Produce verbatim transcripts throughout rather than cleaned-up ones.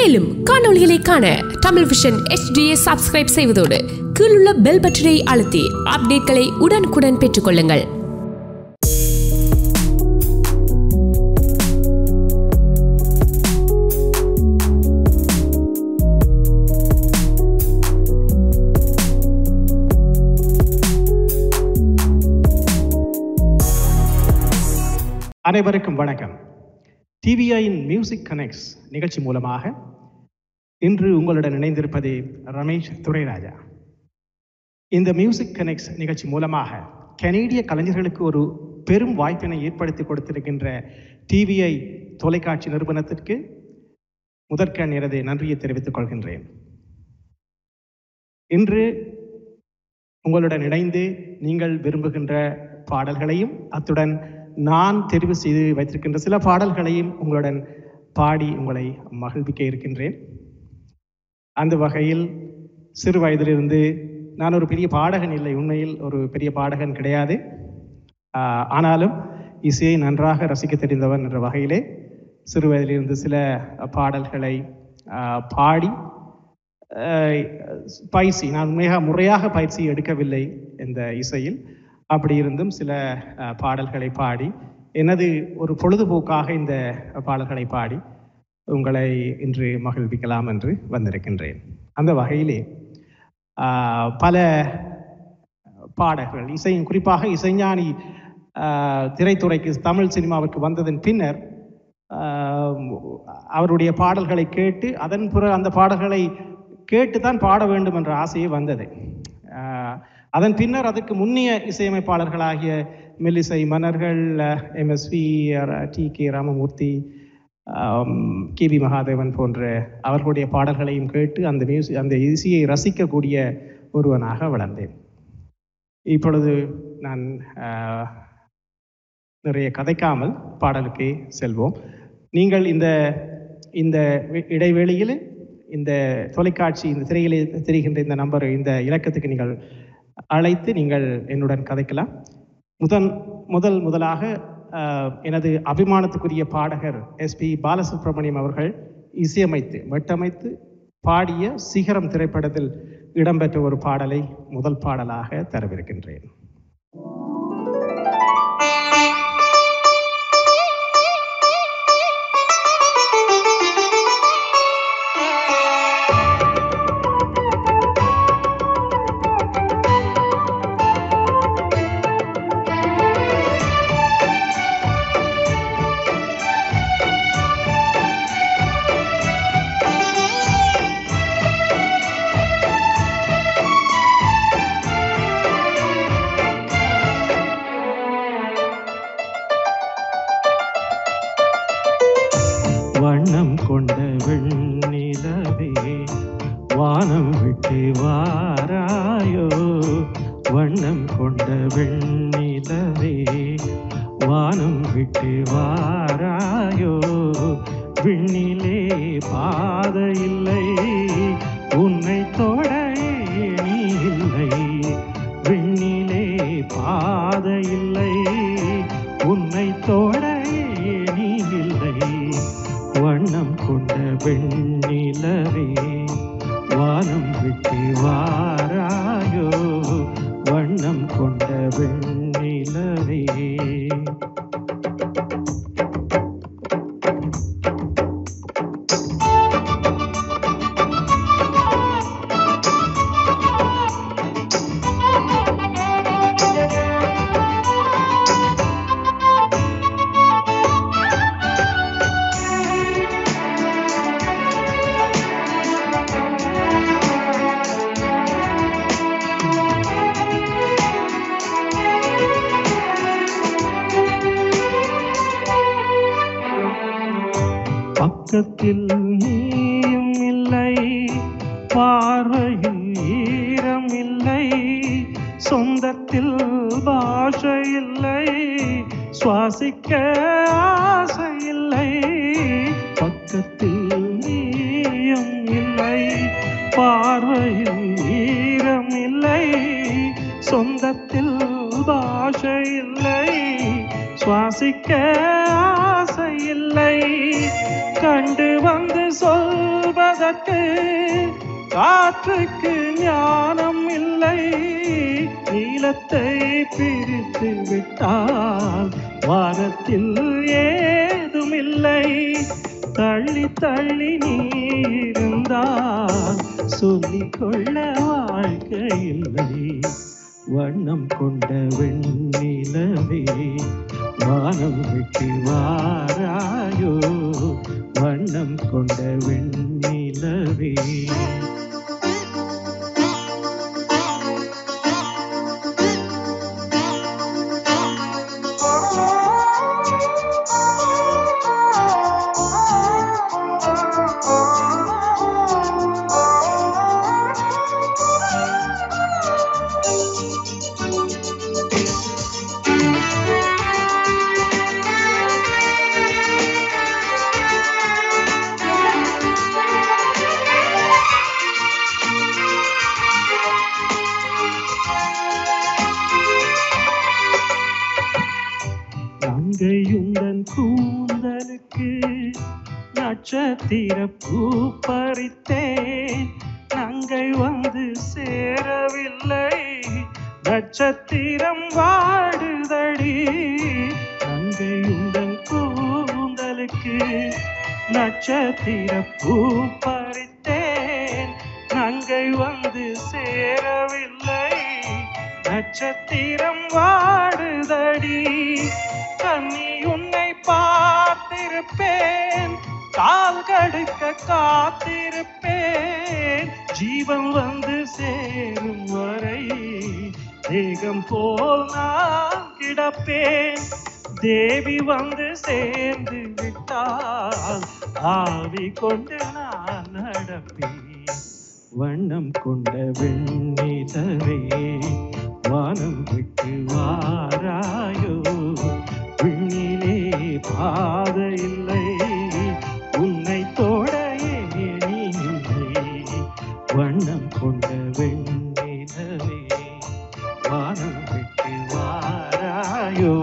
மேலும் காணொளிகளை காண Tamil vision H D A subscribe செய்வதோடு கீழ் உள்ள பெல் பட்டனை அழுத்தி அப்டேட்களை உடனுக்குடன் பெற்றுக்கொள்ளுங்கள். அனைவருக்கும் வணக்கம். டிவிஐயின் மியூசிக் கனெக்ட்ஸ் நிகழ்ச்சி மூலமாக இன்று உங்களுடன் இணைந்திருப்பது ரமேஷ் துரைராஜா. இந்த மியூசிக் கனெக்ட்ஸ் நிகழ்ச்சி மூலமாக கனேடிய கலைஞர்களுக்கு ஒரு பெரும் வாய்ப்பினை ஏற்படுத்தி கொடுத்திருக்கின்ற டிவிஐ தொலைக்காட்சி நிறுவனத்திற்கு முதற்கண் எனது நன்றியை தெரிவித்துக் கொள்கின்றேன். இன்று உங்களுடன் இணைந்து நீங்கள் விரும்புகின்ற பாடல்களையும் அத்துடன் நான் தெரிவு செய்து வைத்திருக்கின்ற சில பாடல்களையும் உங்களுடன் பாடி உங்களை மகிழ்விக்க இருக்கின்றேன். அந்த வகையில் சிறு வயதிலிருந்து நான் ஒரு பெரிய பாடகன் இல்லை, உண்மையில் ஒரு பெரிய பாடகன் கிடையாது. ஆனாலும் இசையை நன்றாக ரசிக்க தெரிந்தவன் என்ற வகையிலே சிறு வயதிலிருந்து சில பாடல்களை பாடி பயிற்சி, நான் உண்மையாக முறையாக பயிற்சி எடுக்கவில்லை இந்த இசையில், அப்படி இருந்தும் சில பாடல்களை பாடி எனது ஒரு பொழுதுபோக்காக இந்த பாடல்களை பாடி உங்களை இன்று மகிழ்விக்கலாம் என்று வந்திருக்கின்றேன். அந்த வகையிலே பல பாடல்கள் இசை, குறிப்பாக இசைஞானி திரைத்துறைக்கு தமிழ் சினிமாவுக்கு வந்ததன் பின்னர் அவருடைய பாடல்களை கேட்டு அதன் பிற அந்த பாடல்களை கேட்டு தான் பாட வேண்டும் என்ற ஆசையே வந்தது. அதன் பின்னர் அதற்கு முன்னிய இசையமைப்பாளர்களாகிய மெல்லிசை மன்னர்கள், M S V, T K Ramamoorthy, K V Mahadevan போன்ற அவர்களுடைய பாடல்களையும் கேட்டு அந்த மியூசிக் அந்த இசையை ரசிக்கக்கூடிய ஒருவனாக வளர்ந்தேன். இப்பொழுது நான் நிறைய கதைக்காமல் பாடலுக்கு செல்வோம். நீங்கள் இந்த இந்த இடைவேளையில் இந்த தொலைக்காட்சி இந்த திரையிலே தெரிகின்ற இந்த நம்பர் இந்த இலக்கத்துக்கு நீங்கள் அழைத்து நீங்கள் என்னுடன் கதைக்கலாம். முதன் முதல் முதலாக எனது அபிமானத்துக்குரிய பாடகர் எஸ் பி பாலசுப்ரமணியம் அவர்கள் இசையமைத்து வட்டமைத்து பாடிய சிகரம் திரைப்படத்தில் இடம்பெற்ற ஒரு பாடலை முதல் பாடலாக தரவிருக்கின்றேன். பக்கத்தில் நீயும் இல்லை, பார்வையில் ஈரம் இல்லை, சொந்தத்தில் பாஷை இல்லை, சுவாசிக்க ஆசை இல்லை. பக்கத்தில் நீயும் இல்லை, பார்வையில் ஈரம் இல்லை, சொந்தத்தில் பாஷை இல்லை, சுவாசிக்க ஆசை இல்லை. கண்டு வந்து சொல்வதற்கு காற்றுக்கு ஞானம் இல்லை. நீலத்தை பிரித்து விட்டால் வானத்தில் ஏதும் இல்லை. தள்ளி தள்ளி நீருந்தால் சொல்லிக்கொள்ள வாழ்க்கை இல்லை. வண்ணம் கொண்ட வெண்ணிலவே வானம் விட்டு வாராயோ, வண்ணம் கொண்ட வெண்ணிலவே. பூப்பறித்தேன் நங்கை வந்து சேரவில்லை. நட்சத்திரம் வாடுதடி நங்கை உங்கள் கூந்தலுக்கு. நட்சத்திர பூப்பறித்தேன் நங்கை வந்து சேரவில்லை. நட்சத்திரம் வாடுதடி கண்ணி உன்னை பார்த்திருப்பேன். கால் கடுக்க காத்திருப்பேன். ஜீவன் வந்து சேரும் வரை தேகம் போல் நான் கிடப்பேன். தேவி வந்து சேர்ந்து விட்டால் ஆவி கொண்டு நான் நடப்பேன். வண்ணம் கொண்ட வெண்ணிலவே வானம் விட்டு வாராயோ, விண்ணிலே பாதையில்லை. வண்ணம் கொண்ட வெண்ணிலவே வானம் விட்டு வாராயோ,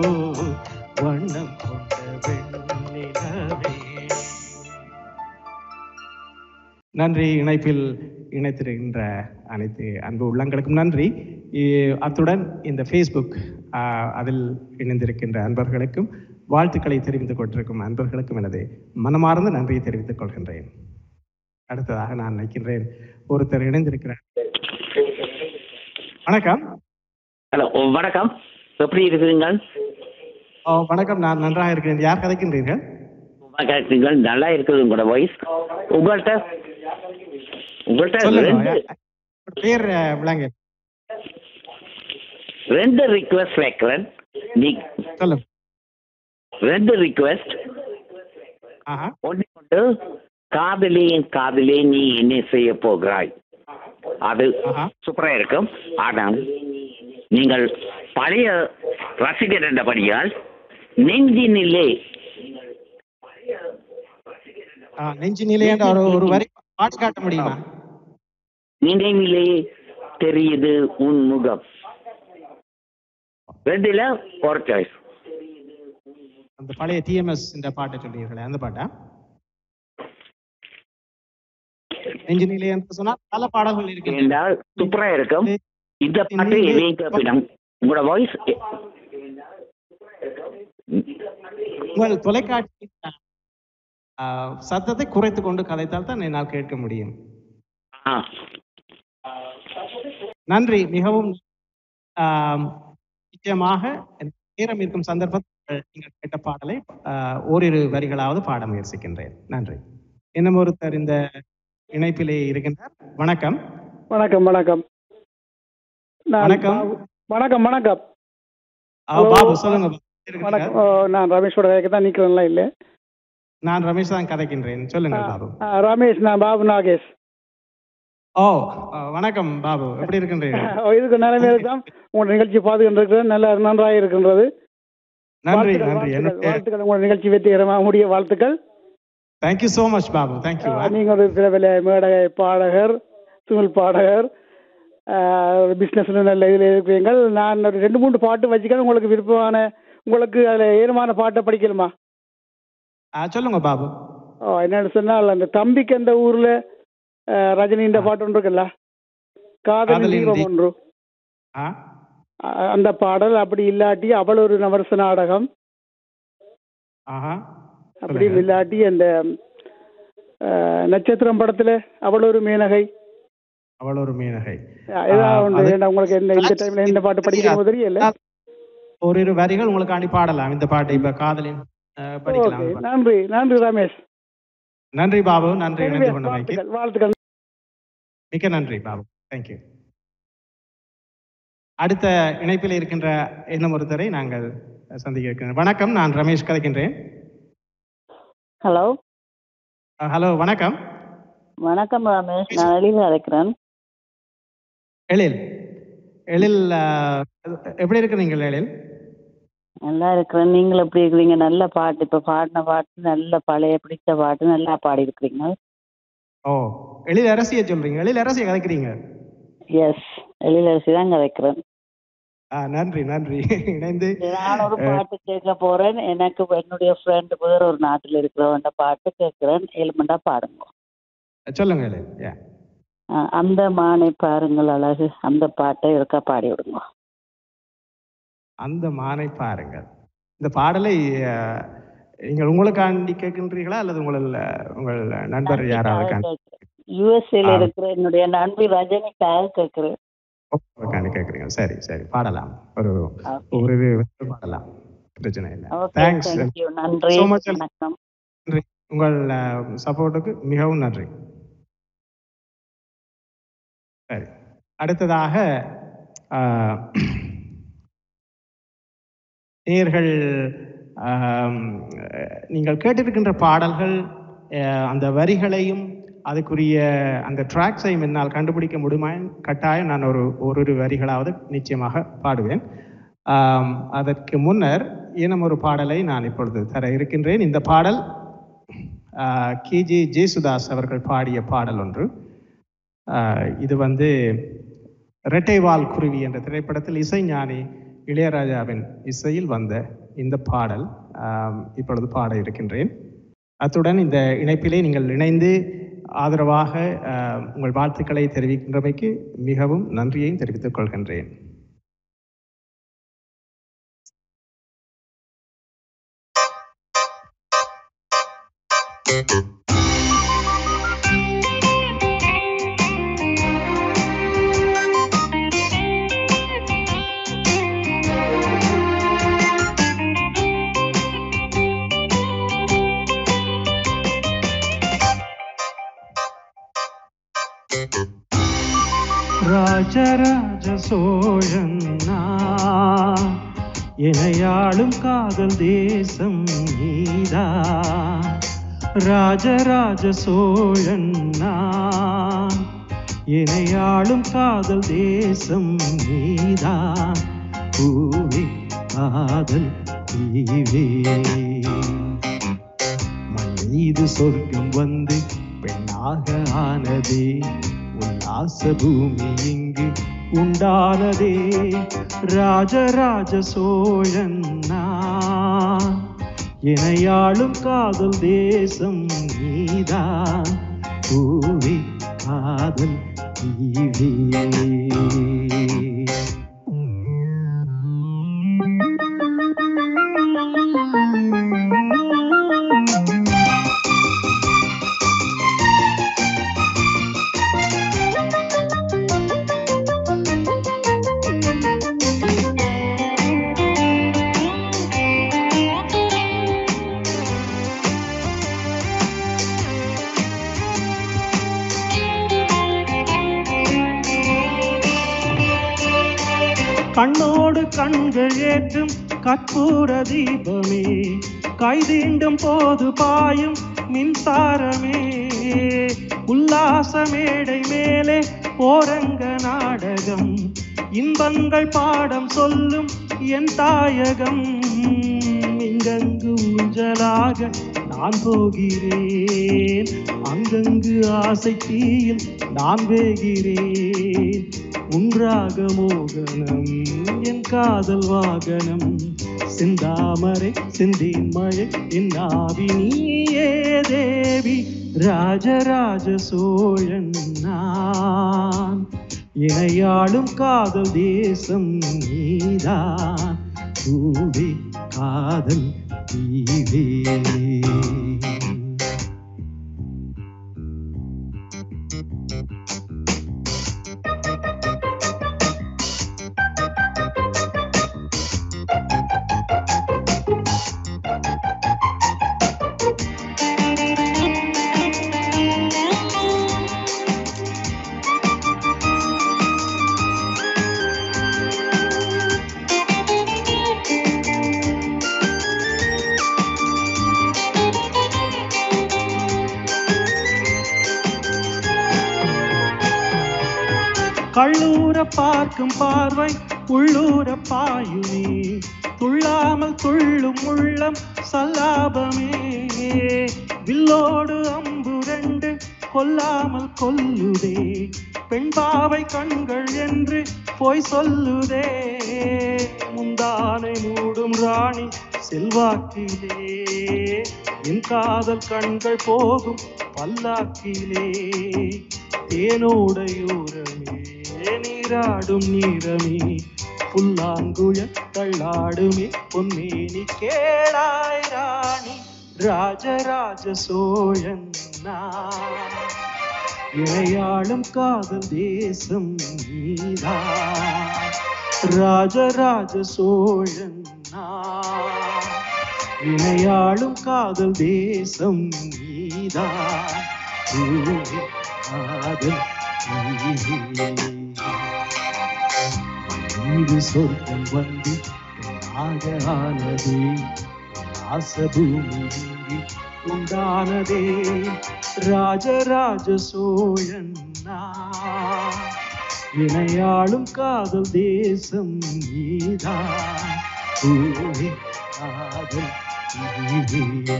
வண்ணம் கொண்ட வெண்ணிலவே. நன்றி. இணைப்பில் இணைத்திருக்கின்ற அனைத்து அன்பு உள்ளங்களுக்கும் நன்றி. அத்துடன் இந்த ஃபேஸ்புக் அதில் இணைந்திருக்கின்ற அன்பர்களுக்கும் வாழ்த்துக்களை தெரிவித்துக் கொண்டிருக்கும் அன்பர்களுக்கும் எனது மனமார்ந்த நன்றியை தெரிவித்துக் கொள்கின்றேன். அடுத்ததாக நான் நினைக்கின்றேன் ஒருத்தர் இணைந்திருக்கிறார். வணக்கம். ஹலோ, வணக்கம். எப்படி இருக்கிறீர்கள்? ஓ வணக்கம், நான் நன்றாக இருக்கிறேன். யார் கதைக்கின்றீர்கள்? கதைக்கிறீர்கள் நல்லா இருக்குது உங்களோட வாய்ஸ். உங்கள்கிட்ட உங்கள்கிட்ட பேர் விளங்க ரெண்டு ரிக்வெஸ்ட் வைக்கிறேன். நீ சொல்லுங்க. ரெண்டு ரிக்வெஸ்ட். ஒன்று கொண்டு காதலே என் காதலே நீ என்ன செய்ய போகிறாய், அது சூப்பரா இருக்கும். ஆனால் நீங்கள் பழைய ரசிகர் என்றபடியால் நெஞ்சினிலே நெஞ்சினிலே ஒரு வரி பாடி காட்ட முடியுமா? நினைவிலே தெரியுது உன் முகம். ரெண்டுல ஒரு சாய்ஸ். அந்த பழைய டி எம் எஸ் இந்த பாட்டை சொல்றீங்களே அந்த பாட்டா? நெஞ்சினிலே என்று சொன்னா பல பாடல்கள் இருக்கு என்றால் சூப்பரா இருக்கும். இந்த பாட்டு எங்க பிடம் உங்களோட வாய்ஸ் உங்கள் தொலைக்காட்சி சத்தத்தை குறைத்துக் கொண்டு கதைத்தால் தான் என்னால் கேட்க முடியும். நன்றி. மிகவும் நிச்சயமாக நேரம் இருக்கும் சந்தர்ப்பத்தில் நீங்கள் கேட்ட பாடலை ஓரிரு வரிகளாவது பாட முயற்சிக்கின்றேன். நன்றி. இன்னும் ஒருத்தர் இந்த இணைப்பிலே இருக்கின்றார். வணக்கம். வணக்கம் வணக்கம் வணக்கம் வணக்கம் வணக்கம் பாபு, சொல்லுங்க. நான் ரமேஷோட கதைக்கு தான் நிக்கிறேன்ல இல்ல, நான் ரமேஷ் தான் கதைக்கின்றேன். சொல்லுங்க பாபு. ரமேஷ், நான் பாபு நாகேஷ். ஓ வணக்கம் பாபு, எப்படி இருக்கின்றீங்க? இதுக்கு நிலைமையில தான் உங்க நிகழ்ச்சி பார்த்துக்கிட்டு நல்லா நன்றாக இருக்கின்றது. நன்றி நன்றி. வாழ்த்துக்கள். உங்களோட நிகழ்ச்சி வெற்றிகரமாக முடிய வாழ்த்துக்கள். Thank you so much Babu. Thank you. நீங்க ஒரு பிரபல மேடகை பாடகர், தமிழ் பாடகர், பிசினஸ்ல நல்ல இதில் இருக்கிறீங்க. நான் ஒரு ரெண்டு மூணு பாட்டு வச்சுக்க உங்களுக்கு விருப்பமான உங்களுக்கு அதில் ஏறுமான பாட்டை படிக்கணுமா? சொல்லுங்க பாபு. என்னன்னு சொன்னால் அந்த தம்பிக்கு அந்த ஊர்ல ரஜினியின் பாட்டு ஒன்று இருக்குல்ல, காதலின் தீபம் ஒன்று, அந்த பாடல். அப்படி இல்லாட்டி அவள் ஒரு நவரச நாடகம், அப்படி இல்லாட்டி அந்த நட்சத்திரம் படத்துல அவள் ஒரு மேனகை, அவள் ஒரு மேனகை உங்களுக்கு என்ன இந்த டைம்ல இந்த பாட்டு படிக்கும் தெரியல, ஒரு இரு வரிகள் உங்களுக்கு அனுப்பி பாடலாம் இந்த பாட்டு. இப்ப காதலின் படிக்கலாம். நன்றி நன்றி ரமேஷ், நன்றி பாபு, நன்றி இணைந்து கொண்டமைக்கு வாழ்த்துக்கள். மிக்க நன்றி பாபு, தேங்க்யூ. அடுத்த இணைப்பில் இருக்கின்ற இன்னும் ஒருத்தரை நாங்கள் சந்திக்க இருக்கின்றோம். வணக்கம், நான் ரமேஷ் கதைக்கின்றேன். ஹலோ ஹலோ வணக்கம். வணக்கம் ரமேஷ், நான் எழில் அழைக்கிறேன். எழில் எழில் எப்படி இருக்கிறீங்க? எழில் நல்லா இருக்கிறேன், நீங்களும் எப்படி இருக்கிறீங்க? நல்ல பாட்டு, இப்போ பாடின பாட்டு நல்ல பழைய பிடிச்ச பாட்டு நல்லா பாடி இருக்கிறீங்க. ஓ எழிலரசியை சொல்றீங்க, எழிலரசியை கதைக்கிறீங்க. எஸ் எழிலரசி தான் கதைக்கிறேன். நன்றி நன்றி. இணைந்து நான் ஒரு பாட்டு கேட்க போறேன். எனக்கு என்னுடைய ஃப்ரெண்ட் வேற ஒரு நாட்டில் இருக்கிறவன் பாட்டு கேட்கிறேன், எலுமெண்டா பாடுங்க. சொல்லுங்க. அந்த மானை பாருங்கள் அழகு, அந்த பாட்டை இருக்கா பாடி விடுங்க. அந்த மானை பாருங்கள், இந்த பாடலை நீங்கள் உங்களுக்காண்டி கேட்கின்றீர்களா அல்லது உங்கள் உங்கள் நண்பர் யாராவது? யுஎஸ்ஏல இருக்கிற என்னுடைய நண்பர் ரஜினிக்காக கேட்கிறேன். கேட்குறீங்க, சரி சரி பாடலாம், ஒரு ஒரு பாடலாம், பிரச்சனை இல்லை. தேங்க்ஸ், நன்றி ஸோ மச், நன்றி உங்கள் சப்போர்ட்டுக்கு மிகவும் நன்றி. சரி, அடுத்ததாக நேயர்கள் நீங்கள் கேட்டிருக்கின்ற பாடல்கள் அந்த வரிகளையும் அதுக்குரிய அந்த ட்ராக்ஸையும் என்னால் கண்டுபிடிக்க முடியுமா? கட்டாயம் நான் ஒரு ஒரு வரிகளாவது நிச்சயமாக பாடுவேன். அதற்கு முன்னர் இன்னும் ஒரு பாடலை நான் இப்பொழுது தர இருக்கின்றேன். இந்த பாடல் கே.ஜே. ஜேசுதாஸ் அவர்கள் பாடிய பாடல் ஒன்று. இது வந்து ரெட்டைவால் குருவி என்ற திரைப்படத்தில் இசைஞானி இளையராஜாவின் இசையில் வந்த இந்த பாடல் இப்பொழுது பாட இருக்கின்றேன். அத்துடன் இந்த இணைப்பிலே நீங்கள் இணைந்து ஆதரவாக உங்கள் வாழ்த்துக்களை தெரிவிக்கின்றமைக்கு மிகவும் நன்றியை தெரிவித்துக் கொள்கின்றேன். ராஜராஜ சோழன் எனையாளும் காதல் தேசம் நீதா. ராஜராஜ சோழன் எனையாளும் காதல் தேசம் நீதா. பூவே காதல் தீவே மனித சொர்க்கம் வந்து பெண்ணாக ஆனதே. உல்லாச பூமி இங்கு உண்டானதே. ராஜராஜ சோழன் எனையாளும் காதல் தேசம் நீதா. பூவே காதல் தீவே. கண்ணோடு கண்கள் ஏற்றும் கற்பூர தீபமே, கைதீண்டும் போது பாயும் மின்சாரமே, உல்லாச மேடை மேலே ஓரங்க நாடகம், இன்பங்கள் பாடம் சொல்லும் என் தாயகம். இங்கங்கு ஊஞ்சலாக நான் போகிறேன், அங்கங்கு ஆசை தீயில் நான் வேகிறேன். உன்றாக மோகனம் என் காதல் வாகனம், சிந்தாமரை சிந்தின்மழை என்னாவி நீயே தேவி ராஜராஜ சோழன் நான் இணையாளும் காதல் தேசம் நீதான் தூவி காதல் தீவே கள்ளூர பார்க்கும் பார்வை உள்ளூர பாயுமே துள்ளாமல் துள்ளும் உள்ளம் சல்லாபமே வில்லோடு அம்பு ரெண்டு கொல்லாமல் கொல்லுதே பெண்பாவை கண்கள் என்று போய் சொல்லுதே முந்தானை மூடும் ராணி செல்வாக்கிலே என் காதல் கண்கள் போகும் பல்லாக்கிலே தேனோடையூரமே நீராடும் நீரமே புல்லாங்குழல் தள்ளாடுமே பொன்னேனி கேளாய் ராணி ராஜராஜ சோழன் நான் இளையாளும் காதல் தேசம் நீதான் ராஜராஜ சோழன் நான் இளையாளும் காதல் தேசம் நீதான் காதல் சொர்க்கம் வந்து ஆகானதே ராசபூமி உண்டானதே ராஜராஜ சோழன் நான் இணையாளும் காதல் தேசம் நீதான் பூமி காதல் நீயே.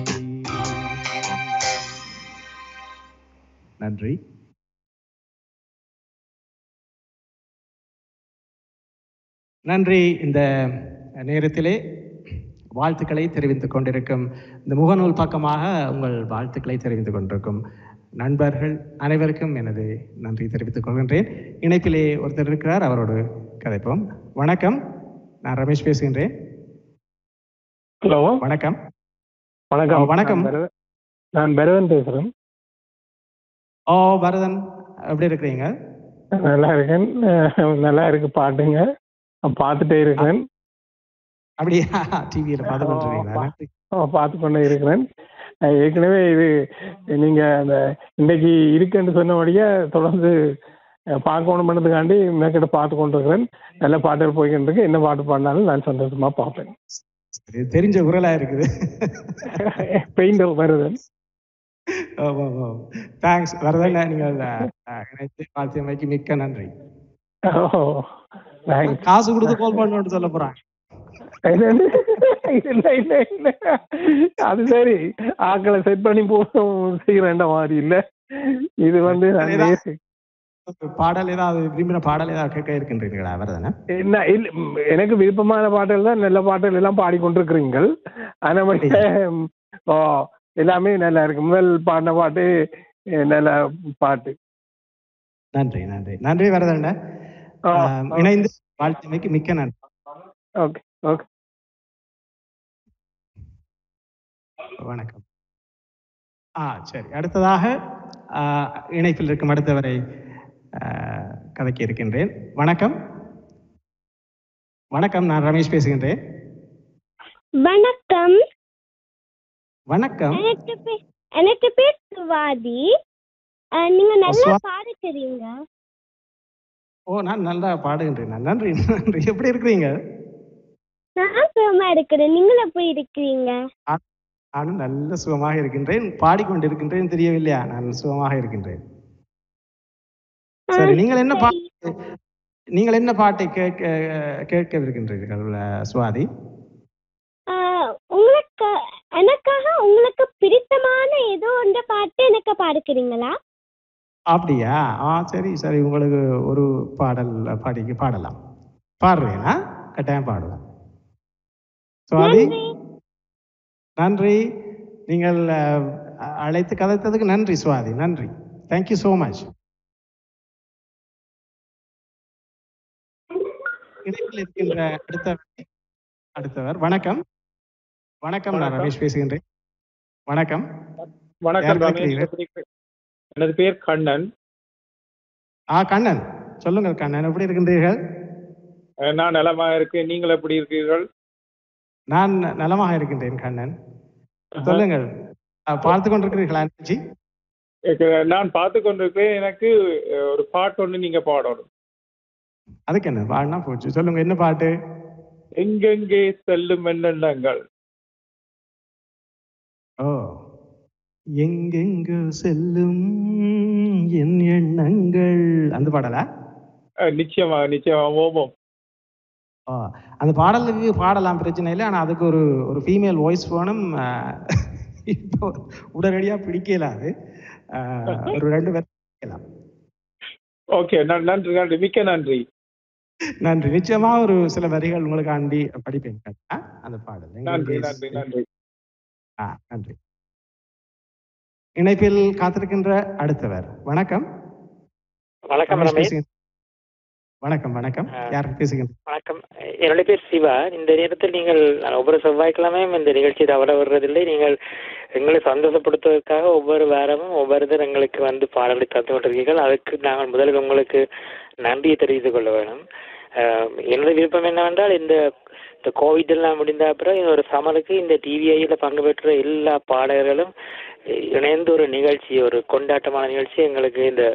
நன்றி. நன்றி. இந்த நேரத்திலே வாழ்த்துக்களை தெரிவித்துக் கொண்டிருக்கும் இந்த முகநூல் பக்கமாக உங்கள் வாழ்த்துக்களை தெரிவித்துக் கொண்டிருக்கும் நண்பர்கள் அனைவருக்கும் எனது நன்றி தெரிவித்துக் கொள்கின்றேன். இணைப்பிலே ஒருத்தர் இருக்கிறார், அவரோடு கதைப்போம். வணக்கம், நான் ரமேஷ் பேசுகின்றேன். ஹலோ, வணக்கம். வணக்கம் வணக்கம் நான் பரதன் பேசுகிறேன். ஓ பரதன், எப்படி இருக்கிறீங்க? நல்லா இருக்கேன். நல்லா இருக்கு பாட்டுங்க பார்த்துட்டே இருக்கிறேன். அப்படியா? டிவியில பார்த்து கொண்டே இருக்கிறேன். ஏற்கனவே இது நீங்க அந்த இன்னைக்கு இருக்குன்னு சொன்னபடியே தொடர்ந்து பார்க்கணும் பண்ணதுக்காண்டி மேற்கிட்ட பார்த்து கொண்டிருக்கிறேன். நல்ல பாட்டுகள் போய்கிட்டு இருக்கு. என்ன பாட்டு பாடினாலும் நான் சந்தோஷமா பார்ப்பேன். தெரிஞ்ச குரலா இருக்குது. பெயிண்டர் வருதன். தேங்க்ஸ் வரதன். நீங்கள் வாழ்த்து, மிக்க நன்றி. காசு கொடுத்து கால் பண்ணு சொல்ல போறாங்க. அது சரி, ஆக்களை செட் பண்ணி போகும் செய்யற மாதிரி இல்ல. இது வந்து பாடல் ஏதாவது விரும்பின பாடல் ஏதாவது கேட்க இருக்கின்றீர்களா? வரதானே என்ன எனக்கு விருப்பமான பாடல் தான். நல்ல பாடல் எல்லாம் பாடிக்கொண்டிருக்கிறீங்க. ஆனா ஓ எல்லாமே நல்லா இருக்கு. முதல் பாடின பாட்டு நல்ல பாட்டு. நன்றி நன்றி நன்றி வரதாண்டா. இணைந்து வாழ்த்துமைக்கு மிக்க நன்றி. ஓகே ஓகே வணக்கம். ஆ சரி, அடுத்ததாக இணைப்பில் இருக்கும் அடுத்தவரை கதைக்க இருக்கின்றேன். வணக்கம் வணக்கம், நான் ரமேஷ் பேசுகின்றேன். வணக்கம் வணக்கம். எனக்கு பேர் சுவாதி. நீங்க நல்லா பாட தெரியுங்க. ஓ, நான் நல்லா பாடுகின்றேன். நன்றி நன்றி. எப்படி இருக்கிறீங்க? நான் சுகமா இருக்கிறேன். நீங்கள போய் இருக்கீங்க? நானும் நல்ல சுகமாக இருக்கின்றேன். பாடிக்கொண்டிருக்கின்றேன், தெரியவில்லையா? நான் சுகமாக இருக்கின்றேன். சரி, நீங்கள் என்ன பாட்டு நீங்கள் என்ன பாட்டை கேட்க கேட்க இருக்கின்றீர்கள் சுவாதி? உங்களுக்கு எனக்காக உங்களுக்கு பிடித்தமான ஏதோ ஒன்ற பாட்டு எனக்கு பாடுக்கிறீங்களா? அப்படியா? ஆ சரி சரி, உங்களுக்கு ஒரு பாடல் பாடிக்கு பாடலாம். பாடுறீங்களா? கட்டாயம் பாடலாம். So adi nandri ningal alaithu kadaithadhukku nandri Swathi nandri. Thank you so much. இதில் இருக்கின்ற அடுத்தவர் அடுத்தவர் வணக்கம் வணக்கம் நான் ரமேஷ் பேசுகிறேன். வணக்கம் வணக்கம் ரமேஷ். எனது பெயர் கண்ணன். ஆ கண்ணன் சொல்லுங்க கண்ணன் எப்படி இருக்கின்றீர்கள்? நான் நலமாக இருக்கேன். நீங்கள் எப்படி இருக்கீர்கள்? நான் நலமாக இருக்கின்றேன் கண்ணன். சொல்லுங்க பார்த்து கொண்டிருக்கிறீர்களா? ஜி நான் பார்த்து கொண்டிருக்கிறேன். எனக்கு ஒரு பாட்டு ஒன்று நீங்க பாடணும். அதுக்கு என்ன பாடனா போச்சு சொல்லுங்க என்ன பாட்டு? எங்கெங்கே செல்லும் எண்ணங்கள். ஓ எங்கெங்கே செல்லும் என் எண்ணங்கள் அந்த பாடலா? நிச்சயமா நிச்சயமா ஓமம். ஆ அந்த பாடலுக்கு பாடலாம் பிரச்சனை இல்லை. ஆனால் அதுக்கு ஒரு ஒரு ஃபீமேல் வாய்ஸ் வேணும். இப்போ உடனடியாக பிடிக்கலாது ஒரு ரெண்டு பேர் பிடிக்கலாம். ஓகே நன்றி நன்றி மிக்க நன்றி நன்றி. நிச்சயமா ஒரு சில வரிகள் உங்களுக்காண்டி படிப்பேன் அந்த பாடல். நன்றி நன்றி நன்றி நன்றி. இணைப்பில் காத்திருக்கின்ற அடுத்தவர் வணக்கம் வணக்கம் வணக்கம் வணக்கம். யார் பேசுகிறேன்? வணக்கம் என்னுடைய பேர் சிவா. இந்த நேரத்தில் நீங்கள் ஒவ்வொரு செவ்வாய்க்கிழமை இந்த நிகழ்ச்சி தவற வர்றதில்லை. நீங்கள் எங்களை சந்தோஷப்படுத்துவதற்காக ஒவ்வொரு வாரமும் ஒவ்வொருத்தர் எங்களுக்கு வந்து பாடலை தந்து கொண்டிருக்கீர்கள். அதுக்கு நாங்கள் முதலில் உங்களுக்கு நன்றியை தெரிவித்துக் கொள்ள வேணும். என்னுடைய விருப்பம் என்னவென்றால் இந்த இந்த கோவிட் எல்லாம் முடிந்த அப்புறம் ஒரு சமருக்கு இந்த டிவிஐல பங்கு பெற்ற எல்லா பாடகர்களும் இணைந்து ஒரு நிகழ்ச்சி ஒரு கொண்டாட்டமான நிகழ்ச்சி எங்களுக்கு இந்த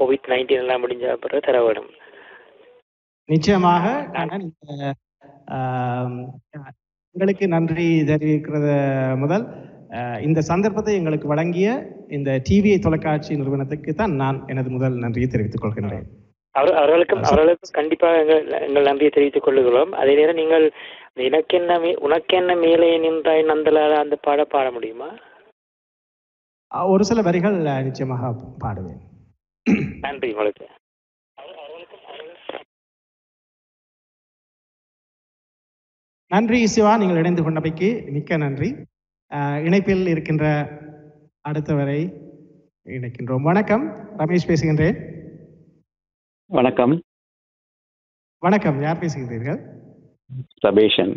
கோவிட் நைன்டீன் எல்லாம் முடிஞ்ச அப்புறம் தர வேணும். நிச்சயமாக உங்களுக்கு நன்றி தெரிவிக்கிறது. முதல் இந்த சந்தர்ப்பத்தை எங்களுக்கு வழங்கிய இந்த டிவிஐ தொலைக்காட்சி நிறுவனத்துக்கு தான் நான் எனது முதல் நன்றியை தெரிவித்துக் கொள்கின்றேன். அவர்களுக்கும் அவர்களுக்கும் கண்டிப்பாக எங்கள் நன்றியை தெரிவித்துக் கொள்ளுகிறோம். அதே நேரம் நீங்கள் எனக்கென்ன உனக்கென்ன மேலே நின்றாய் நந்தலால அந்த பாட பாட முடியுமா? ஒரு சில வரிகள் நிச்சயமாக பாடுவேன். நன்றி உங்களுக்கு. நன்றி சிவா நீங்கள் இணைந்து கொண்டமைக்கு மிக்க நன்றி. இணைப்பில் இருக்கின்ற அடுத்தவரை இணைக்கின்றோம். வணக்கம் ரமேஷ் பேசுகின்றேன். வணக்கம் வணக்கம். யார் பேசுகின்றீர்கள்? சபேஷன்.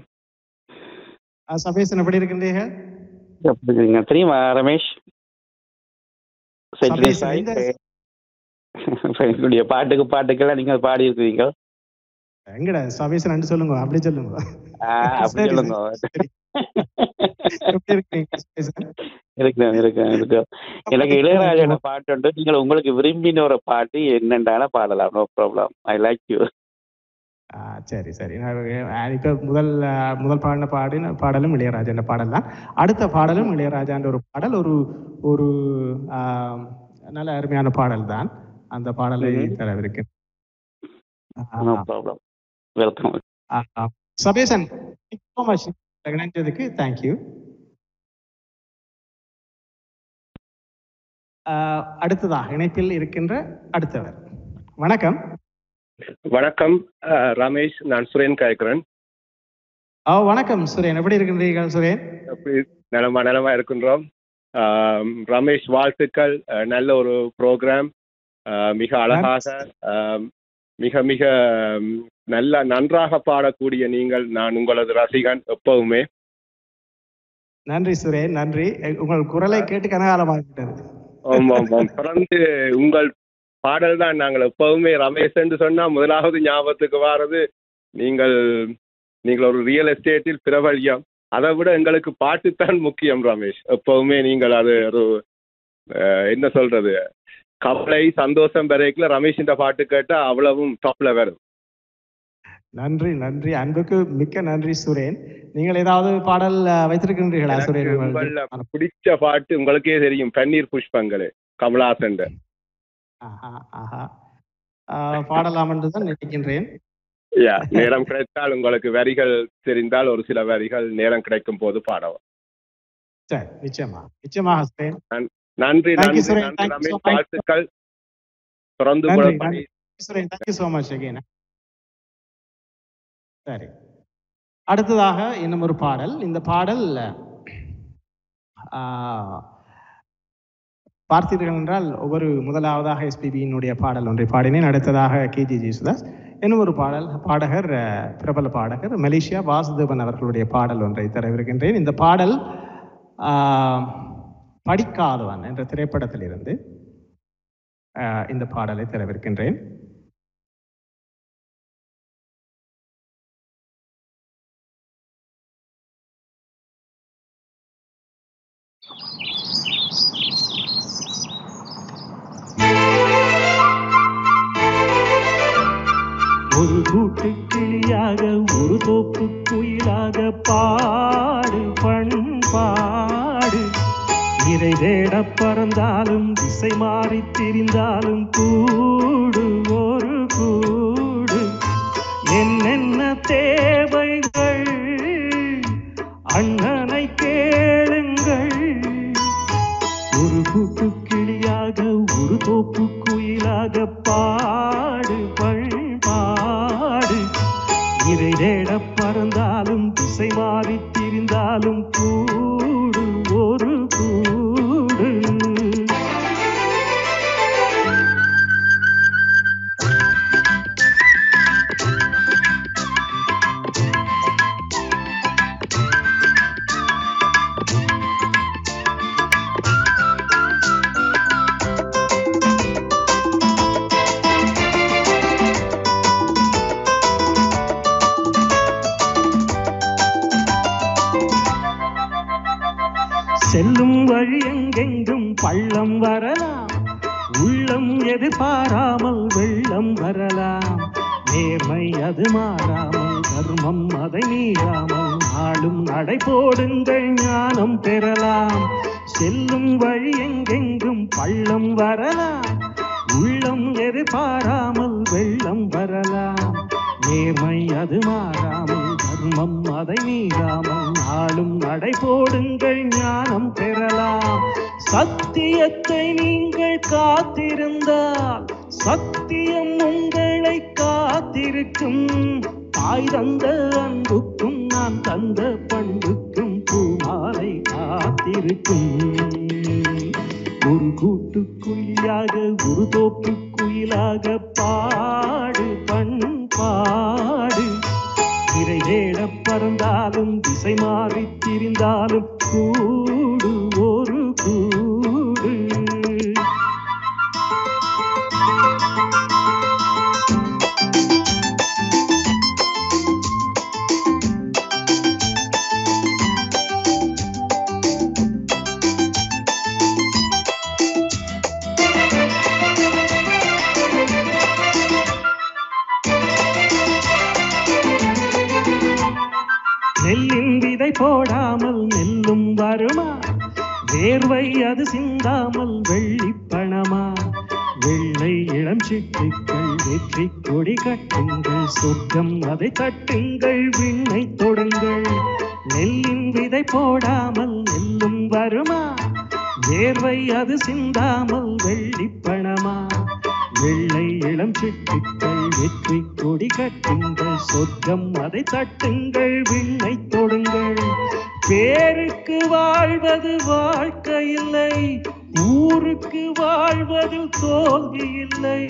சபேஷன் எப்படி இருக்கின்றீர்கள்? தெரியுமா ரமேஷ் பாட்டுக்கு பாட்டுக்கெல்லாம் நீங்கள் பாடி இருக்கிறீங்க. எங்கடா சபேஷன் அண்டு சொல்லுங்க அப்படி சொல்லுங்க. எனக்கு இளையராஜோட பாட்டு உண்டு. நீங்க உங்களுக்கு விரும்பின ஒரு பாட்டு என்னென்ன பாடலாம். No problem. I like you. சரி சரி இப்போ முதல் முதல் பாடின பாடு பாடலும் இளையராஜோட பாடல் தான். அடுத்த பாடலும் இளையராஜான்ற ஒரு பாடல் ஒரு ஒரு நல்ல அருமையான பாடல் தான். அந்த பாடலை தரவிருக்கேன். No problem. Welcome Sabesan. Thank you. அடுத்ததாக இணைப்பில் இருக்கின்ற அடுத்தவர் வணக்கம் வணக்கம் ரமேஷ். நான் சுரேன் கேட்கிறேன். ஓ வணக்கம் சுரேன் எப்படி இருக்கின்றீர்கள்? சுரேன் நலமா நலமா இருக்கின்றோம். ரமேஷ் வாழ்த்துக்கள். நல்ல ஒரு ப்ரோக்ராம் மிக அழகாக மிக மிக நல்லா நன்றாக பாடக்கூடிய நீங்கள் நான் உங்களது ரசிகன் எப்பவுமே. நன்றி சுரேன் நன்றி. உங்கள் குரலை கேட்டு கனகாலமாகிட்டது. தொடர்ந்து உங்கள் பாடல் தான் நாங்கள் எப்பவுமே ரமேஷ் என்று சொன்னா முதலாவது ஞாபகத்துக்கு வாரது. நீங்கள் நீங்கள் ஒரு ரியல் எஸ்டேட்டில் பிரபல்யம். அதை விட எங்களுக்கு பாட்டுத்தான் முக்கியம் ரமேஷ். எப்பவுமே நீங்கள் அது ஒரு என்ன சொல்றது கவலை சந்தோஷம் வரைக்குள்ள ரமேஷ் இந்த பாட்டு கேட்டா அவ்வளவும் டாப்ல வரும். நன்றி நன்றி அன்புக்கு மிக்க நன்றி சுரேன். நீங்கள் ஏதாவது பாடல் வைத்திருக்கின்றீர்களா சுரேன்? பிடிச்ச பாட்டு உங்களுக்கே தெரியும் பன்னீர் புஷ்பங்களே கமலாசன். பாடலாம் என்றுதான் நினைக்கின்றேன். நேரம் கிடைத்தால் உங்களுக்கு வரிகள் தெரிந்தால் ஒரு சில வரிகள் நேரம் கிடைக்கும் போது பாடவும். சரி நிச்சயமா நிச்சயமாக சுரேன். நன்றி நன்றி ரமேஷ் வாழ்த்துக்கள். தொடர்ந்து சரி அடுத்ததாக இன்னும் ஒரு பாடல். இந்த பாடல் பார்த்தீர்கள் என்றால் ஒவ்வொரு முதலாவதாக எஸ்பிபியினுடைய பாடல் ஒன்றை பாடினேன். அடுத்ததாக கேஜே ஜேசுதாஸ் என்னும் ஒரு பாடல் பாடகர் பிரபல பாடகர் மலேசியா வாசுதேவன் அவர்களுடைய பாடல் ஒன்றை தரவிருக்கின்றேன். இந்த பாடல் படிக்காதவன் என்ற திரைப்படத்திலிருந்து இந்த பாடலை தரவிருக்கின்றேன். ஒரு கூட்டு கிளியாக ஒரு தோப்பு குயிலாக பாடு பண்பாடு இறை தேட பறந்தாலும் திசை மாறி திரிந்தாலும் கூடு ஒரு கூடு என்னென்ன தேவைகள் அண்ணனை கேளுங்கள். ஒரு கூட்டு கிளியாக ஒரு தோப்பு குயிலாக பாடு இறை தேட பறந்தாலும் திசை மாறி திரிந்தாலும் கூடு ஒரு கூடு. செல்லும் வழி எங்கெங்கும் பள்ளம் வரலாம், உள்ளம் எதிர்பாராமல் வெள்ளம் வரலாம். நேர்மை அது மாறாமல் தர்மம் அதை மீறாமல் ஆளும் நடை போடுங்கள் ஞானம் பெறலாம். செல்லும் வழி எங்கெங்கும் பள்ளம் வரலாம், உள்ளம் எதிர்பாராமல் வெள்ளம் வரலாம். நேர்மை அது மாறாமல் தர்மம் அதை மீறாமல் ஆளும் நடை போடுங்கள் ஞானம் பெறலாம். சத்தியத்தை நீங்கள் காத்திருந்தால் சத்தியம் உங்களை காத்திருக்கும். தாய் தந்த அன்புக்கும் நான் தந்த பண்புக்கும் பூமாலை காத்திருக்கும். ஒரு கூட்டு குயிலாக ஒரு தோப்பு குயிலாக பாடு பண்பாடு இறை தேட பறந்தாலும் திசை மாறி திரிந்தாலும் கூடு ஒரு கூடு. நெல்லின் விதை போடாமல் நெல்லும் வருமா, வேர்வை அது சிந்தாமல் வெள்ளிப்பணமா. வெள்ளை இளம் சிட்டுக்கள் வெற்றி கொடி கட்டுங்கள், சொர்க்கம் அதை தட்டுங்கள் விண்ணை தொடுங்கள். நெல்லின் விதை போடாமல் நெல்லும் வருமா, வேர்வை அது சிந்தாமல் வெள்ளிப்பணமா. வெள்ளை இளம் சிட்டுக்கள் வெற்றி கொடி கட்டுங்கள், சொர்க்கம் அதை தட்டுங்கள் விண்ணை தொடுங்கள். பேருக்கு வாழ்வது வாழ்க்கை இல்லை, ஊருக்கு வாழ்வது தோல்வி இல்லை.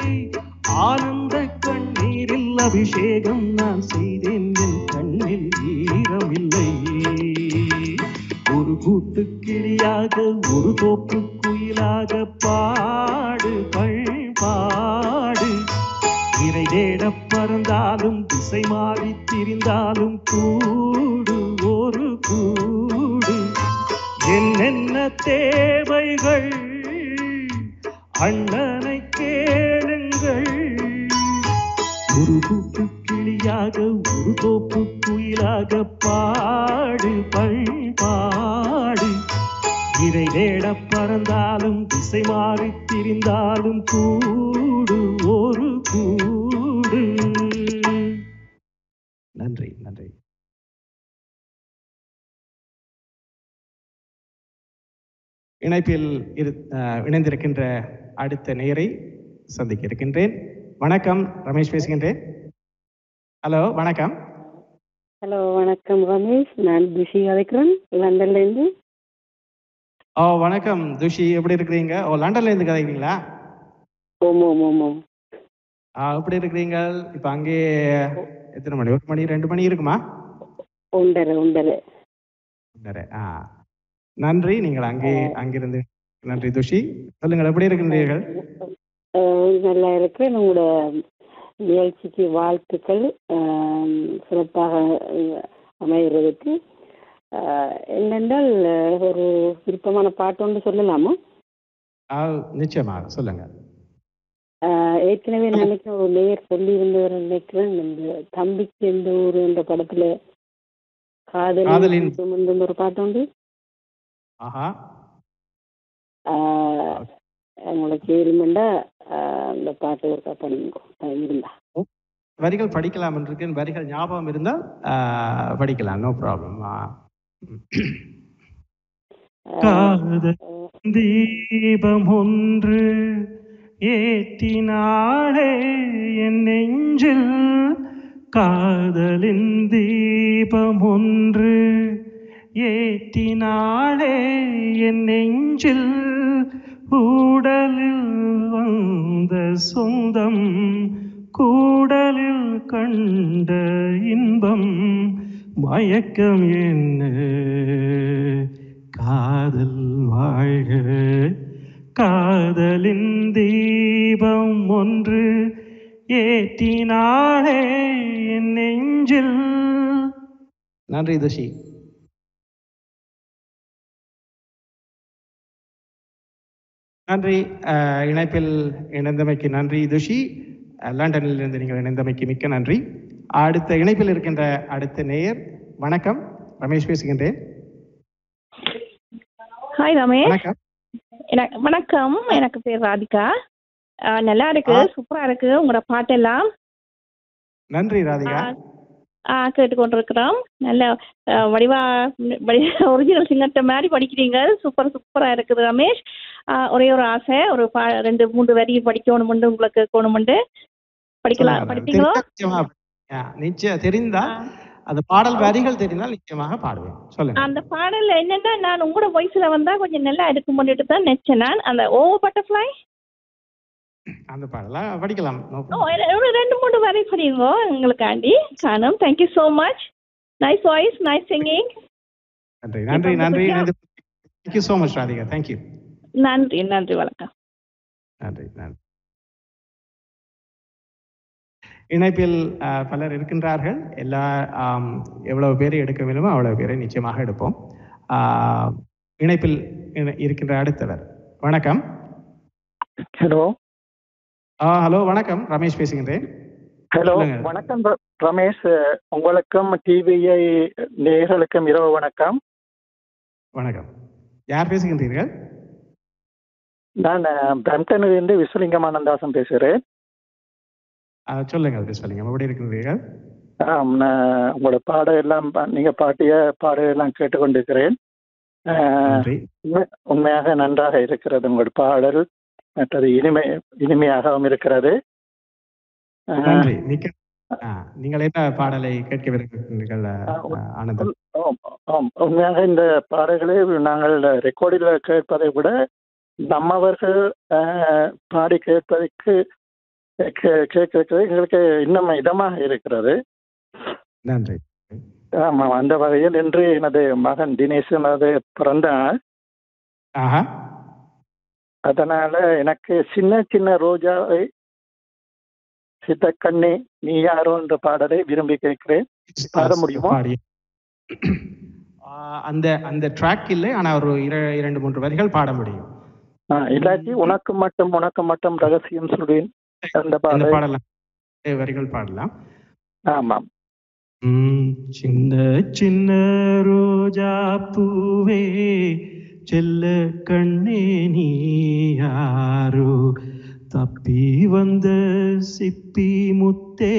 ஆனந்த கண்ணீரில் அபிஷேகம் நான் செய்தேன், என் கண்ணில் ஈரமில்லை. ஒரு கூட்டு கிளியாக ஒரு தோப்பு குயிலாக பாடு பாடு இறை தேட பறந்தாலும் திசை மாறி திரிந்தாலும் கூடு ஒரு கூடு என்னென்ன தேவைகள் அண்ணனை கேளுங்கள். ஒரு கூட்டு கிளியாக ஒரு தோப்பு குயிலாக பாடு பண்பாடு இறை தேட பறந்தாலும் திசை மாறி திரிந்தாலும் கூடு ஒரு கூடு. நன்றி நன்றி. இணைப்பில் இணைந்திருக்கின்ற அடுத்த நேயரை சந்திக்க இருக்கின்றேன். வணக்கம், ரமேஷ் பேசுகின்றேன். ஹலோ வணக்கம். ஹலோ வணக்கம் ரமேஷ், நான் துஷி அழைக்கிறேன் லண்டன்ல இருந்து. ஆ வணக்கம் துஷி, எப்படி இருக்கீங்க? ஓ லண்டன்ல இருந்து கதைக்கிறீங்களா? ஓமா ஓமா. ஆ எப்படி இருக்கீங்க? இப்போ அங்கே எத்தனை மணி? ஒரு மணி ரெண்டு மணி இருக்குமா? ஒன்றரை ஒன்றரை ஒன்றரை. ஆ நன்றி. நீங்கள் அங்கே அங்கிருந்து நன்றி துஷி. சொல்லுங்கள், எப்படி இருக்கிறீர்கள்? நல்லா இருக்கேன். உங்களோட நிகழ்ச்சிக்கு வாழ்த்துக்கள், சிறப்பாக அமைகிறதுக்கு. என்னென்றால் ஒரு விருப்பமான பாட்டு ஒன்று சொல்லலாமா? நிச்சயமா சொல்லுங்க. ஏற்கனவே நினைக்கிறேன் ஒரு நேர் சொல்லி இருந்தவர் நினைக்கிறேன், இந்த தம்பிக்கு எந்த ஊர் என்ற படத்துல காதலின் சுமந்து ஒரு பாட்டு உண்டு. உங்களுக்கு ஏழுமெண்டா அந்த பாட்டு ஒருக்கா பண்ணுங்க. இருந்தா வரிகள் படிக்கலாம் என்று வரிகள் ஞாபகம் இருந்தால் படிக்கலாம், நோ ப்ராப்ளம். தீபம் ஒன்று ஏற்றினாளே என் நெஞ்சில், காதலின் தீபம் ஒன்று ஏற்றினாளே என் நெஞ்சில், கூடலில் வந்த சொந்தம் கூடலில் கண்ட இன்பம், மயக்கம் என்ன காதல் வாழ்க, காதலின் தீபம் ஒன்று ஏற்றினாளே என் நெஞ்சில். நன்றி துஷி. நன்றி இணைப்பில் இணைந்தமைக்கு. நன்றி துஷி, லண்டனில் இருந்து நீங்கள் இணைந்தமைக்கு மிக்க நன்றி. அடுத்த இணைப்பில் இருக்கின்ற அடுத்த நேயர். வணக்கம், ரமேஷ் பேசுகின்றேன். ஹாய் ரமேஷ். வணக்கம், எனக்கு பேர் ராதிகா. நல்லா இருக்கு, சூப்பரா இருக்கு உங்களோட பாட்டெல்லாம். நன்றி ராதிகா. ஆ கேட்டுக்கொண்டிருக்கிறோம். நல்ல வடிவா ஒரிஜினல் சிங்கர்ட்ட மாதிரி படிக்கிறீங்க, சூப்பர் சூப்பரா இருக்குது ரமேஷ். ஒரே ஒரு ஆசை, ஒரு பா ரெண்டு மூன்று வரி படிக்கணும்னு உங்களுக்கு கோணுமுண்டு. படிக்கலாம், படிப்பீங்களோ? தெரிந்தா அந்த பாடல் வரிகள் தெரிந்தால் நிச்சயமாக பாடுவேன். சொல்லுங்க. அந்த பாடல்ல என்னன்னா, நான் உங்களோட வயசுல வந்தா கொஞ்சம் நல்லா இருக்கும் பண்ணிட்டு தான் நினைச்சேன் நான். அந்த ஓ பட்டர்ஃபிளை அந்த பாடலா படிக்கலாம்? ரெண்டு மூணு வரை படிவோம் உங்களுக்காண்டி காணும். Thank you so much, nice voice, nice singing. நன்றி நன்றி நன்றி. Thank you so much Radhika. Thank you. நன்றி நன்றி. வணக்கம். நன்றி நன்றி. இணைப்பில் பலர் இருக்கின்றார்கள். எல்லா எவ்வளவு பேரை எடுக்க வேண்டுமோ அவ்வளவு பேரை நிச்சயமாக எடுப்போம். இணைப்பில் இருக்கின்ற அடுத்தவர். வணக்கம். ஹலோ. ஹலோ வணக்கம், ரமேஷ் பேசுகின்றேன். ஹலோ வணக்கம் ரமேஷ், உங்களுக்கும் டிவிஐ நேயர்களுக்கும் இரவு வணக்கம். வணக்கம், யார் பேசுகின்றீர்கள்? நான் பிரம்டனிலிருந்து விஸ்வலிங்கமானந்தாசன் பேசுகிறேன். சொல்லுங்கள் விஸ்வலிங்கம், எப்படி இருக்கிறீர்கள்? உங்களோட பாடம் எல்லாம், நீங்கள் பாட்டிய பாடம் எல்லாம் கேட்டுக்கொண்டிருக்கிறேன். உண்மையாக நன்றாக இருக்கிறது உங்களோட பாடல், மற்றது இனிமை இனிமையாகவும் இருக்கிறது. நீங்கள் என்ன பாடலை கேட்க விரும்புகிறீர்கள்? உண்மையாக இந்த பாடல்களை நாங்கள் ரெக்கார்டில் கேட்பதை விட நம்மவர்கள் பாடி கேட்பதற்கு கேட்கிறது எங்களுக்கு இன்னும் இதமாக இருக்கிறது. நன்றி. ஆமாம், அந்த வகையில் இன்று எனது மகன் தினேஷ் எனது பிறந்த நாள். அதனால எனக்கு சின்ன சின்ன ரோஜாவை, சித்தக்கண்ணி நீ யாரோ என்ற பாடலை விரும்பி கேட்கிறேன். பாட முடியுமா? அந்த அந்த ட்ராக் இல்லை, ஆனா ஒரு இரண்டு மூன்று வரிகள் பாட முடியும். இல்லாட்டி உனக்கு மட்டும் உனக்கு மட்டும் ரகசியம் சொல்வேன் அந்த பாடல் வரிகள் பாடலாம். ஆமாம். சின்ன சின்ன ரோஜா பூவே செல்ல கண்ணே நீ யாரோ, தப்பி வந்த சிப்பி முத்தே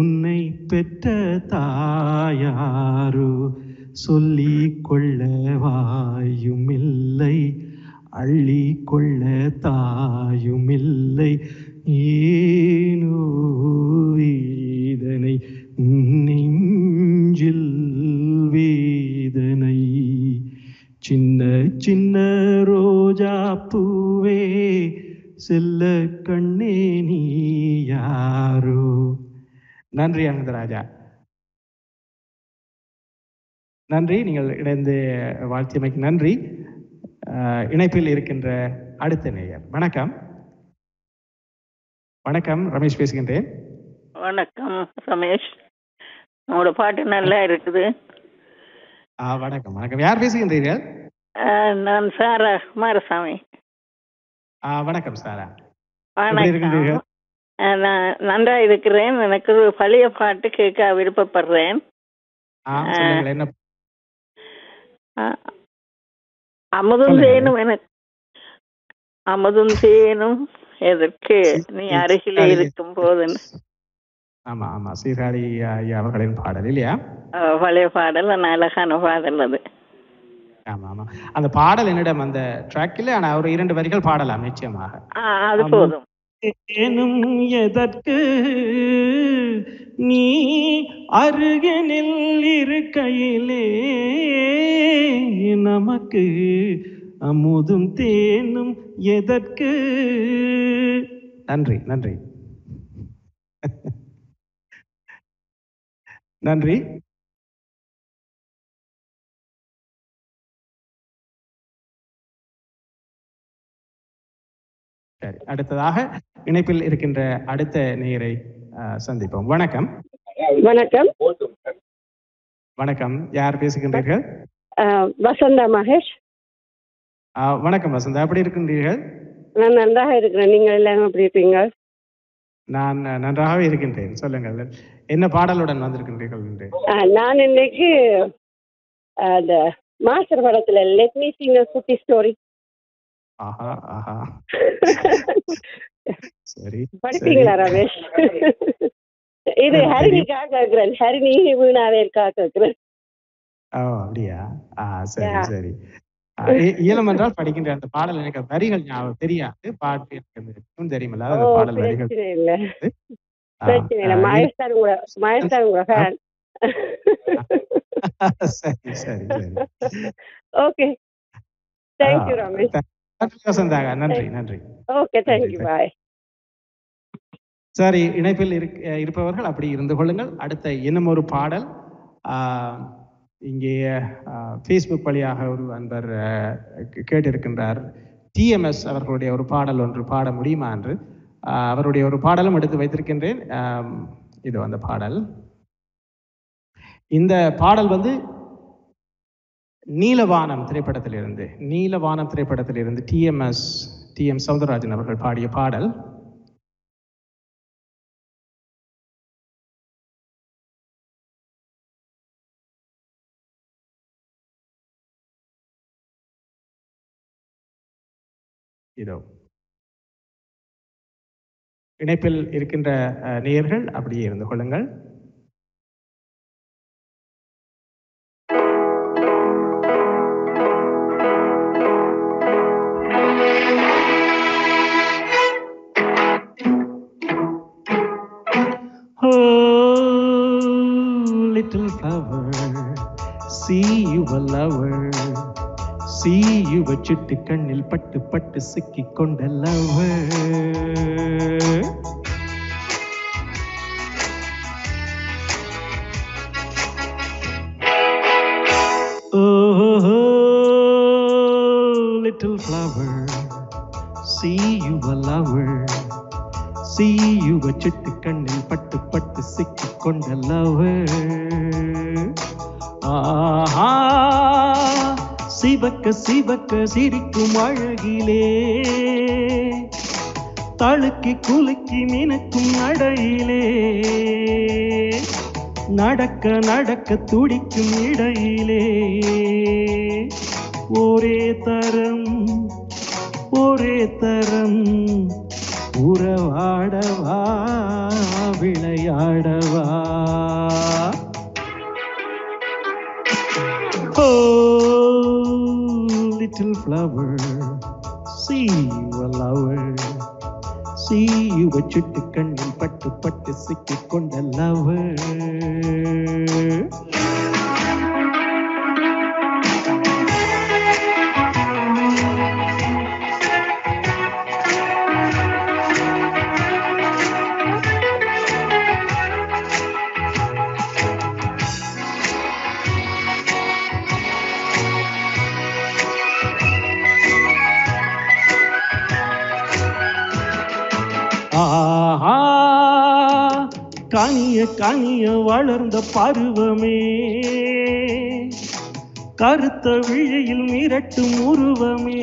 உன்னை பெற்ற தாயாரோ, சொல்லி கொள்ளவாயுமில்லை அள்ளி கொள்ள தாயுமில்லை, ஏனோ இதனை உன்னை சின்ன சின்ன ரோஜா பூவே செல்ல கண்ணே நீ யாரோ. நன்றி அனந்தராஜா. நன்றி, நீங்கள் இணைந்து வாழ்த்தியமைக்கு நன்றி. இணைப்பில் இருக்கின்ற அடுத்த நேயர். வணக்கம். வணக்கம், ரமேஷ் பேசுகின்றேன். வணக்கம் ரமேஷ், உங்களோட பாட்டு நல்லா இருக்குது. வணக்கம் வணக்கம், யார் பேசுகின்றீர்கள்? நான் சாரா குமாரசாமி. வணக்கம் சாரா, நான் நன்றா இருக்கிறேன். எனக்கு ஒரு பழைய பாட்டு கேட்க விருப்பப்படுறேன். அமுதும் தேனும் எனக்கு அமுதும் தேனும் எதற்கு நீ அருகிலே இருக்கும் போது. ஆமா ஆமா, சீராளி அவர்களின் பாடல் இல்லையா? பழைய பாடல், நான் அழகான பாடல் அது. ஆமா ஆமா, அந்த பாடல் என்னிடம் அந்த ட்ராக்கில். ஆனா ஒரு இரண்டு வரிகள் பாடலாம் நிச்சயமாக, அது போதும். ஏனும் எதற்கு நீ அருகினில் இருக்கையிலே நமக்கு அமுதும் தேனும் எதற்கு. நன்றி நன்றி நன்றி. அடுத்ததாக இணைப்பில் இருக்கின்ற அடுத்த நேயரை சந்திப்போம். வணக்கம் வணக்கம் வணக்கம், யார் பேசுகின்றீர்கள்? வசந்தா மகேஷ். வணக்கம் வசந்தா, எப்படி இருக்கின்றீர்கள்? நான் நன்றாக இருக்கிறேன், நீங்கள் எல்லாரும் எப்படி இருப்பீங்க? நான் நன்றாகவே இருக்கின்றேன். சொல்லுங்கள், என்ன பாடலுடன் வந்திருக்கின்றீர்கள் என்று? நான் இன்னைக்கு அந்த மாஸ்டர் படத்துல லெட் மீ சிங் எ குட்டி ஸ்டோரி. ஆஹா ஆஹா, சரி படிப்பீங்களா ரமேஷ்? இது ஹரிணிக்காக கேட்கிறேன், ஹரிணி வீணாவேற்காக கேட்கிறேன். ஓ அப்படியா, சரி சரி. இயலம் என்றால் படிக்கின்ற அந்த பாடல் எனக்கு வரிகள் ஞாபகம் தெரியாது, பாட்டு எனக்கு தெரியுமில்ல, அந்த பாடல் வரிகள். பிரச்சனை இல்லை, மகேஷ்தான் கூட மகேஷ்தான் கூட ஃபேன். சரி சரி சரி, ஓகே, தேங்க்யூ ரமேஷ். நன்றி நன்றி. Okay, thank you, bye. சரி, இணைப்பில் இருப்பவர்கள் அப்படி இருந்து கொள்ளுங்கள். அடுத்த இன்னும் ஒரு பாடல் இங்கே ஃபேஸ்புக் வழியாக ஒரு அன்பர் கேட்டிருக்கின்றார். டி எம் எஸ் அவர்களுடைய ஒரு பாடல் ஒன்று பாட முடியுமா என்று. அவருடைய ஒரு பாடலும் எடுத்து வைத்திருக்கின்றேன். இது அந்த பாடல். இந்த பாடல் வந்து நீலவானம் திரைப்படத்திலிருந்து நீலவானம் திரைப்படத்திலிருந்து T M S T M Soundararajan அவர்கள் பாடிய பாடல். இதோ இணைப்பில் இருக்கின்ற நேயர்கள் அப்படியே இருந்து கொள்ளுங்கள். See you a lover, see you a chittu kannil pattu pattu sikkikonda lover. Oh little flower, see you a lover, see you a chittu kannil pattu pattu sikkikonda lover. ஆஹா சிவக்க சிவக்க சிரிக்கும் அழகிலே தழுக்கி குலுக்கி மினுக்கும் நடையிலே நடக்க நடக்க துடிக்கும் இடையிலே ஒரே தரம் ஒரே தரம் உறவாடவா விளையாடவா. Oh little flower, see you a lover, see you a chittu kannil pattu pattu sikkikonda lover. ஆஹா காணிய காணிய வளர்ந்த பருவமே கருத்த விழியில் மிரட்டும் உருவமே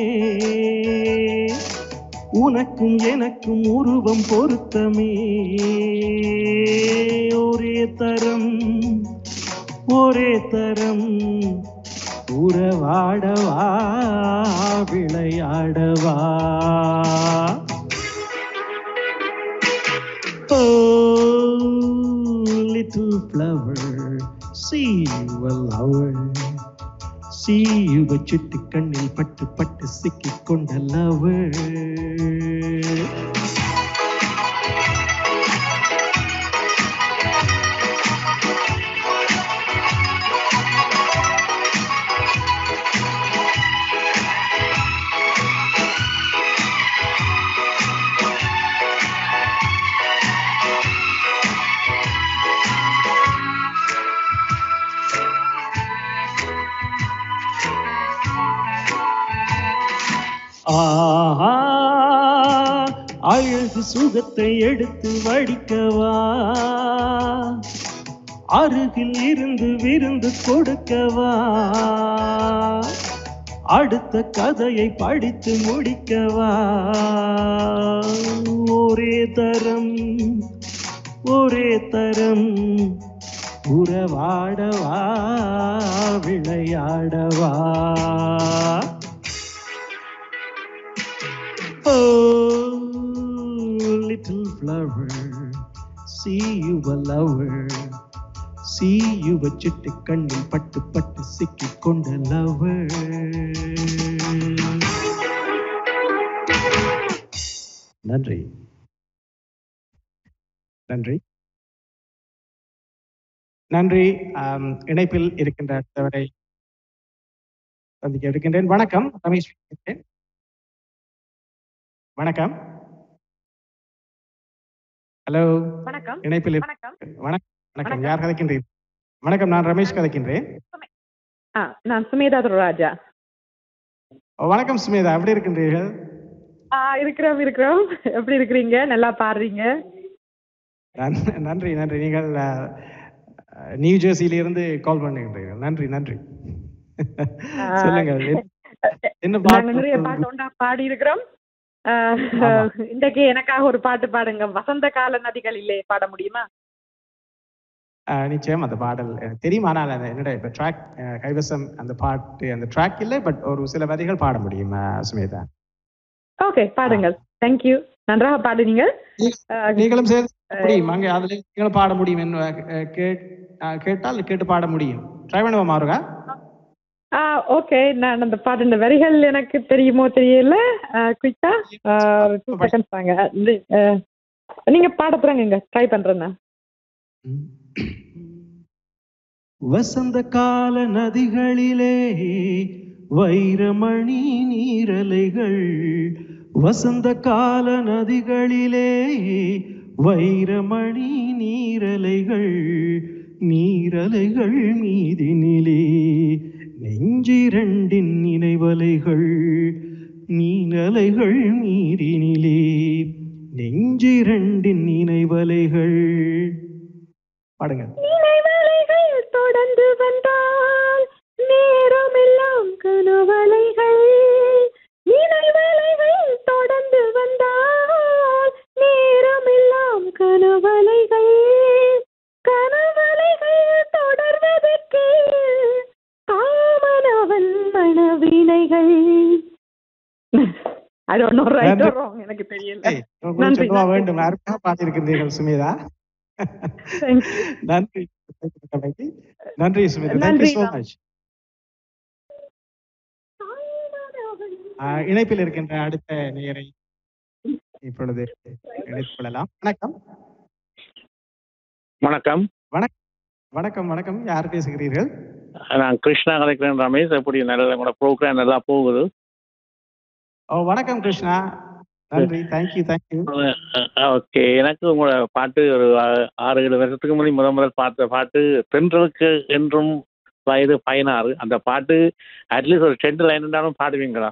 உனக்கும் எனக்கும் உருவம் பொருத்தமே ஒரே தரம் ஒரே தரம் உறவாடவா விளையாடவா Oh, little flower, see you a lover, see you a chitti kannil pattu pattu sikkikonda lover. ஆஹா அழகு சுகத்தை எடுத்து வடிக்கவா அருகில் இருந்து விருந்து கொடுக்கவா அடுத்த கதையை படித்து முடிக்கவா ஒரே தரம் ஒரே தரம் உறவாடவா விளையாடவா Oh, little flower, see you a lover, see you a chitti kannil pattu pattu sikkikonda lover. நன்றி நன்றி நன்றி. இணைப்பில் இருக்கின்ற தவரை சந்திக்க இருக்கின்றேன். வணக்கம் ரமேஷ். வணக்கம். ஹலோ வணக்கம். இணைப்பில் வணக்கம். யார் கதைக்கின்றீர்கள்? வணக்கம், நான் ரமேஷ் கதைக்கின்றேன். நான் சுமேதா ராஜா. வணக்கம் சுமேதா, எப்படி இருக்கின்றீர்கள்? இருக்கிறோம் இருக்கிறோம். எப்படி இருக்கிறீங்க? நல்லா பாடுறீங்க. நன்றி நன்றி. நீங்கள் நியூ ஜெர்சியிலிருந்து கால் பண்ணுகின்றீர்கள். நன்றி நன்றி. சொல்லுங்கள், என்ன பாட்டு பாடி இருக்கிறோம்? இன்றைக்கு எனக்காக ஒரு பாட்டு பாடுங்க. வசந்த கால நதிகள் இல்லே பாட முடியுமா? நிச்சயம். அந்த பாடல் தெரியும், ஆனால் என்னோட இப்போ ட்ராக் கைவசம் அந்த பாட்டு அந்த ட்ராக் இல்லை, பட் ஒரு சில வரிகள் பாட முடியுமா சுமேதா? ஓகே பாடுங்கள். தேங்க்யூ. நன்றாக பாடுனீங்க. நீங்களும் நீங்களும் பாட முடியும் என்று கேட்டால் கேட்டு பாட முடியும். ட்ரை பண்ணுவா மாறுங்க. ஓகே, நான் அந்த பாட்டு வரிகள் எனக்கு தெரியுமோ தெரியல, குயிக்கா டூ செகண்ட்ஸ் வாங்க. நீங்க பாட போறாங்க, ட்ரை பண்றேன்னா. வசந்த கால நதிகளிலே வைரமணி நீரலைகள், வசந்த கால நதிகளிலே வைரமணி நீரலைகள், நீரலைகள் மீதினிலே நெஞ்சிரண்டின் நினைவலைகள், நீரலைகள் நீரினிலே நெஞ்சிரண்டின் நினைவலைகள். பாடுங்க. நினைவலைகள் தொடர்ந்து வந்தால் நேரம் எல்லாம் கனவலைகள், நினைவலைகள் தொடர்ந்து வந்தால் நேரம் எல்லாம் கனவலைகள், கனவலைகள் தொடர்வதற்கு காமனவன் மனவினைகள். I don't know right or wrong, எனக்கு தெரியல. நன்றி. வேண்டுமா அர்ப்பா பாடியிருக்கிறீர்கள் சுமேதா. நன்றி நன்றி Sumedha. Thank you so much. இணைப்பில் இருக்கின்ற அடுத்த நேயரை இப்பொழுது இணைத்துக் கொள்ளலாம். வணக்கம் வணக்கம் வணக்கம் வணக்கம். யார் பேசுகிறீர்கள்? நான் கிருஷ்ணா கதைக்கிறேன். ரமேஷ் எப்படி? நல்ல கூட ப்ரோக்ராம் நல்லா போகுது. ஓ வணக்கம் கிருஷ்ணா. நன்றி. Thank you thank you. ஓகே, எனக்கு உங்களோட பாட்டு ஒரு ஆறு ஏழு வருஷத்துக்கு முன்னாடி முதல் முதல் பார்த்த பாட்டு, பெண்களுக்கு என்றும் வயது பயனாறு. அந்த பாட்டு அட்லீஸ்ட் ஒரு ரெண்டு லைன் இருந்தாலும் பாடுவீங்களா?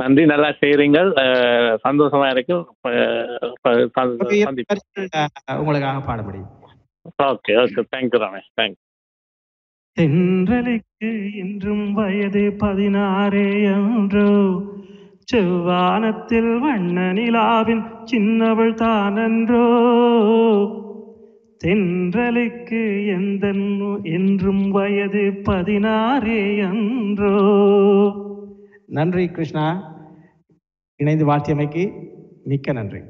நன்றி, நல்லா செய்றீங்கள், சந்தோஷமா இருக்கு. உங்களுக்காக பாட முடியும். Okay okay, thank you Ramesh, thank you. தென்றலுக்கு என்றும் வயது பதினாறு என்றோ, செவ்வானத்தில் வண்ண நிலாவின் சின்னவள் தானன்றோ. தென்றலுக்கு எந்த என்றும் வயது பதினாறு என்றோ. நன்றி கிருஷ்ணா. இணைந்து வாத்தியமைக்கு மிக்க நன்றி.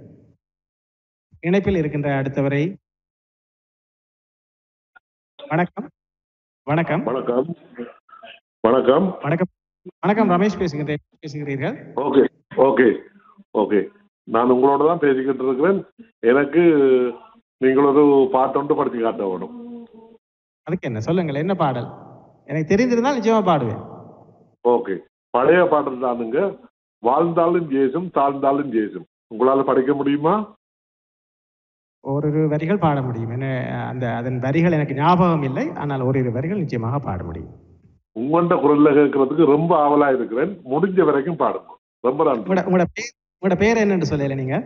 இணைப்பில் இருக்கின்ற அடுத்தவரை வணக்கம். வணக்கம் வணக்கம் வணக்கம் வணக்கம் வணக்கம். ரமேஷ் பேசுகிறேன் பேசுகிறீர்கள். ஓகே ஓகே ஓகே, நான் உங்களோட தான் பேசிக்கிட்டு இருக்கிறேன். எனக்கு நீங்கள் ஒரு பாட்டொன்று படித்து காட்ட வேணும். அதுக்கு என்ன சொல்லுங்கள், என்ன பாடல்? எனக்கு தெரிந்திருந்தால் நிச்சயமா பாடுவேன். ஓகே, பழைய பாடல் தானுங்க, வாழ்ந்தாலும் ஜெயிசும் தாழ்ந்தாலும் ஜெயிசும். உங்களால படிக்க முடியுமா? ஓரிரு வரிகள் பாட முடியும். என்ன அந்த அதன் வரிகள் எனக்கு ஞாபகம் இல்லை, ஆனால் ஓரிரு வரிகள் நிச்சயமாக பாட முடியும். உங்கள்கிட்ட குரல்ல கேட்கறதுக்கு ரொம்ப ஆவலா இருக்கிறேன். முடிஞ்ச வரைக்கும் பாடுங்க. ரொம்ப நன்றி. உங்களோட பேர் என்னன்னு சொல்லல நீங்க?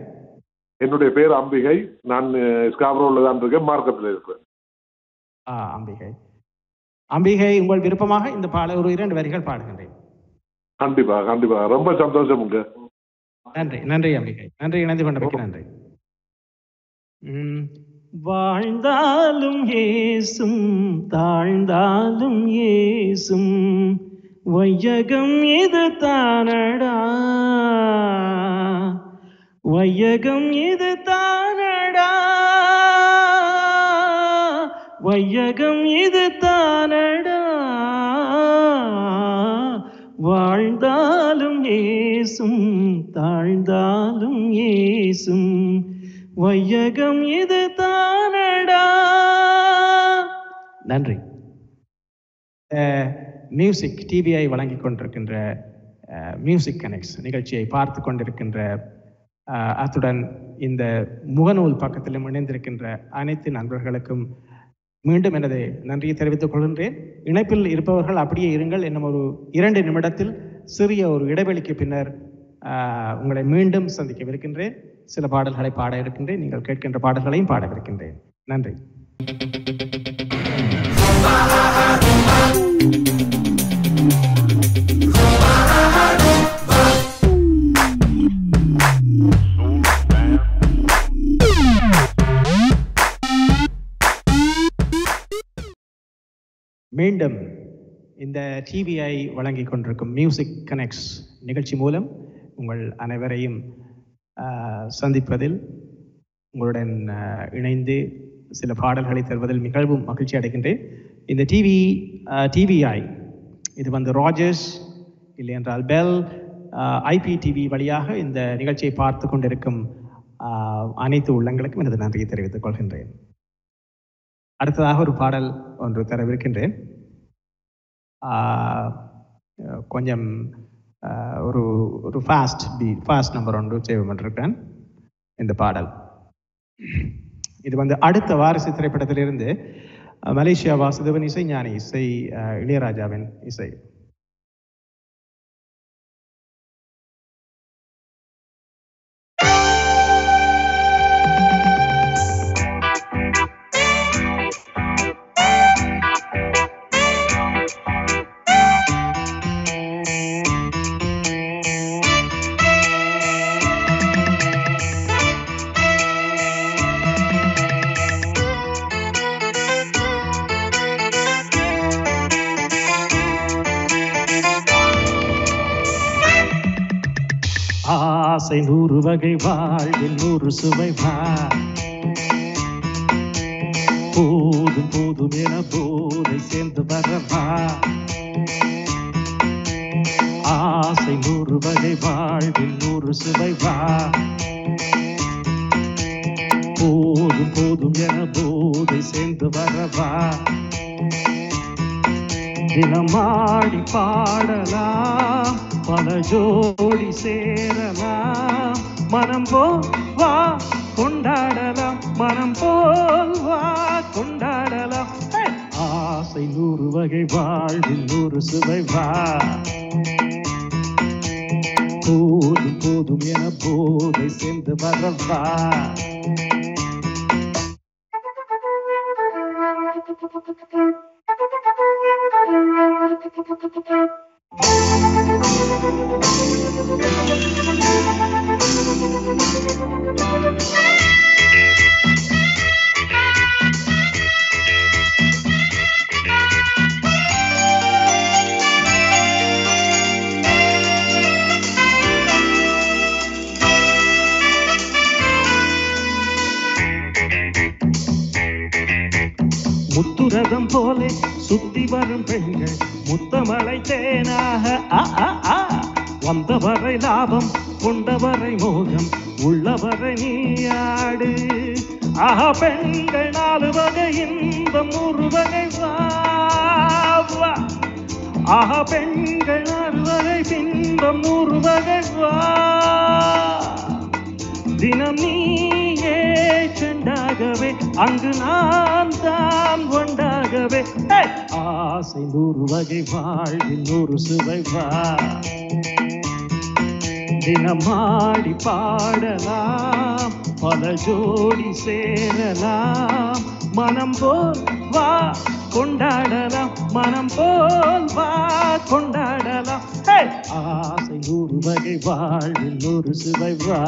என்னுடைய பேர் அம்பிகை. நான் ஸ்காப்ரோல தான் இருக்கேன், மார்க்கெட்ல இருக்கிறேன். ஆ, அம்பிகை அம்பிகை உங்கள் விருப்பமாக இந்த பாட ஒரு இரண்டு வரிகள் பாடுகின்றேன். கண்டிப்பா கண்டிப்பா, ரொம்ப சந்தோஷம். நன்றி நன்றி அம்பிகை, நன்றி. இணைந்து கொண்டிருக்க நன்றி. வாழ்ந்தாலும் ஏசும் தாழ்ந்தாலும் ஏசும், வையகம் இது தானடா, வையகம் இது தானடா, வையகம் இது தானடா. வாழ்ந்தாலும் ஏசும் தாழ்ந்தாலும் ஏசும், வையகம் இது தானடா. நன்றி. மியூசிக் டிவிஐ வழங்கிக் கொண்டிருக்கின்ற மியூசிக் கனெக்ட்ஸ் நிகழ்ச்சியை பார்த்து கொண்டிருக்கின்ற, அத்துடன் இந்த முகநூல் பக்கத்திலும் இணைந்திருக்கின்ற அனைத்து நண்பர்களுக்கும் மீண்டும் எனது நன்றியை தெரிவித்துக் கொள்கின்றேன். இணைப்பில் இருப்பவர்கள் அப்படியே இருங்கள். இன்னும் ஒரு இரண்டு நிமிடத்தில் சிறிய ஒரு இடைவெளிக்கு பின்னர் உங்களை மீண்டும் சந்திக்கவிருக்கின்றேன். சில பாடல்களை பாட இருக்கின்றேன், நீங்கள் கேட்கின்ற பாடல்களையும் பாடவிருக்கின்றேன். நன்றி. மீண்டும் இந்த டிவிஐ வழங்கி கொண்டிருக்கும் மியூசிக் கனெக்ட்ஸ் நிகழ்ச்சி மூலம் உங்கள் அனைவரையும் சந்திப்பதில், உங்களுடன் இணைந்து சில பாடல்களை தருவதில் மிகவும் மகிழ்ச்சி அடைகின்றேன். இந்த டிவி டிவிஐ இது வந்து ராஜர்ஸ் இல்லை என்றால் பெல் ஐபி டிவி வழியாக இந்த நிகழ்ச்சியை பார்த்து கொண்டிருக்கும் அனைத்து உள்ளங்களுக்கும் எனது நன்றியை தெரிவித்துக் கொள்கின்றேன். அடுத்ததாக ஒரு பாடல் ஒன்று தரவிருக்கின்றேன். கொஞ்சம் ஒரு ஒரு ஃபாஸ்ட் பி ஃபாஸ்ட் நம்பர் ஒன்று செய்வமன்றிருக்கேன். இந்த பாடல் இது வந்து அடுத்த வாரிசு திரைப்படத்திலிருந்து, மலேசியா வாசுதேவன் இசை, ஞானி இசை, இளையராஜாவின் இசை. ஆசை நூறு வகை, வாழ்வில் நூறு சுவை, போதும் போதும் என போதை சேர்ந்து வரவா. ஆசை நூறு வகை, வாழ்வில் நூறு சுவை, போதும் போதும் என போதை சேர்ந்து வரவா. தினமாடி பாடலாம், பல ஜோடி சேரலாம், மனம் போல் வா கொண்டாடலாம், மனம் போல் வா கொண்டாடலாம். ஆசை நூறு வகை, வாழ்வில் நூறு சுவை, போதும் போதும் என போதை சேர்ந்து வரவா. முத்துரதம் போலே சுத்தி வரும் பெண்கள் முத்தமலை தேனாக வந்தவரை லாபம் கொண்டவரை மோகம் உள்ளவரை நீயாடு. ஆக பெண்கள் நாலு வகை இன்பம் ஒரு வகை வா. ஆக பெண்கள் நாலு வகை இன்பம் ஒரு வகை வா. தினம் நீயே செண்டாகவே அங்கு நான் தான் ஒண்டாகவே ஆசை நூறு வகை வாழ்வில் நூறு சுவை வா. தினமாடி பாடலாம் பல ஜோடி சேரலாம் மனம் போல் வா கொண்டாடலாம் மனம் போல் வா கொண்டாடலாம் ஆசை நூறு வகை வாழ்வில் நூறு சுவை வா.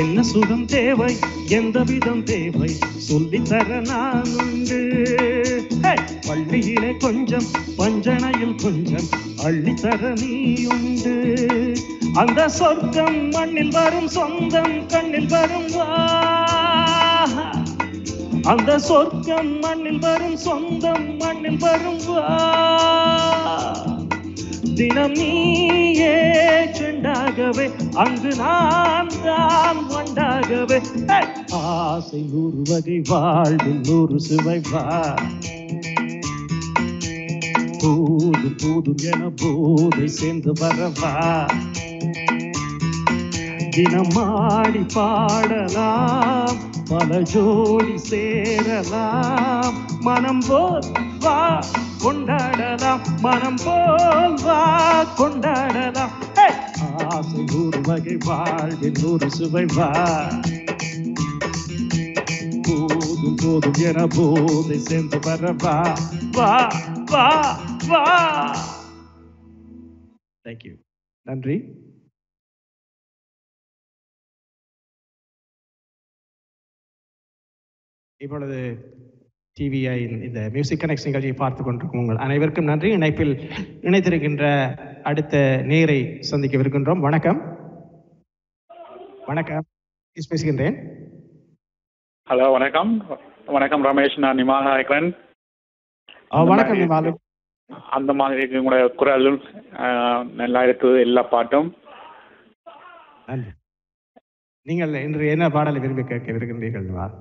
என்ன சுகம் தேவை எந்த விதம் தேவை சொல்லித்தர நான் உண்டு. பள்ளியிலே கொஞ்சம் பஞ்சனையில் கொஞ்சம் அள்ளித்தர நீ உண்டு. அந்த சொர்க்கம் மண்ணில் வரும் சொந்தம் கண்ணில் வரும் வா. அந்த சொர்க்கம் மண்ணில் வரும் சொந்தம் மண்ணில் வரும் வா. தினம் நீயே செண்டாகவே அங்கு நான் தான் ஒண்டாகவே ஆசை நூறு வகை வாழ்வில் நூறு சுவை வா. போதும் போதும் என போதை சேர்ந்து வரவா. தினமாடி பாடலாம் பல ஜோடி சேரலாம் மனம் போல் வா கொண்டாடலாம் மனம் போல் வா கொண்டாடலாம் ஆசை நூறு வகை வாழ்வில் நூறு சுவை வா. போதும் போதும் என போதை சேர்ந்து வரவா வா வா வா. தேங்க்யூ. நன்றி. இப்பொழுது டிவிஐயின் இந்த மியூசிக் கனெக்ட் நிகழ்ச்சியை பார்த்து கொண்டிருக்கும் உங்கள் அனைவருக்கும் நன்றி. இணைப்பில் இணைத்திருக்கின்ற அடுத்த நேரை சந்திக்கவிருக்கின்றோம். வணக்கம். வணக்கம், பேசுகின்றேன். ஹலோ, வணக்கம். வணக்கம் ரமேஷ், நான் நிமாலா இருக்கிறேன். வணக்கம் நிமாலு. அந்த மாதிரி உங்களுடைய குரலும் நல்லா இருக்குது, எல்லா பாட்டும். நீங்கள் இன்று என்ன பாடலை விரும்பி கேட்க விரும்புகின்றீர்கள் நிமால்?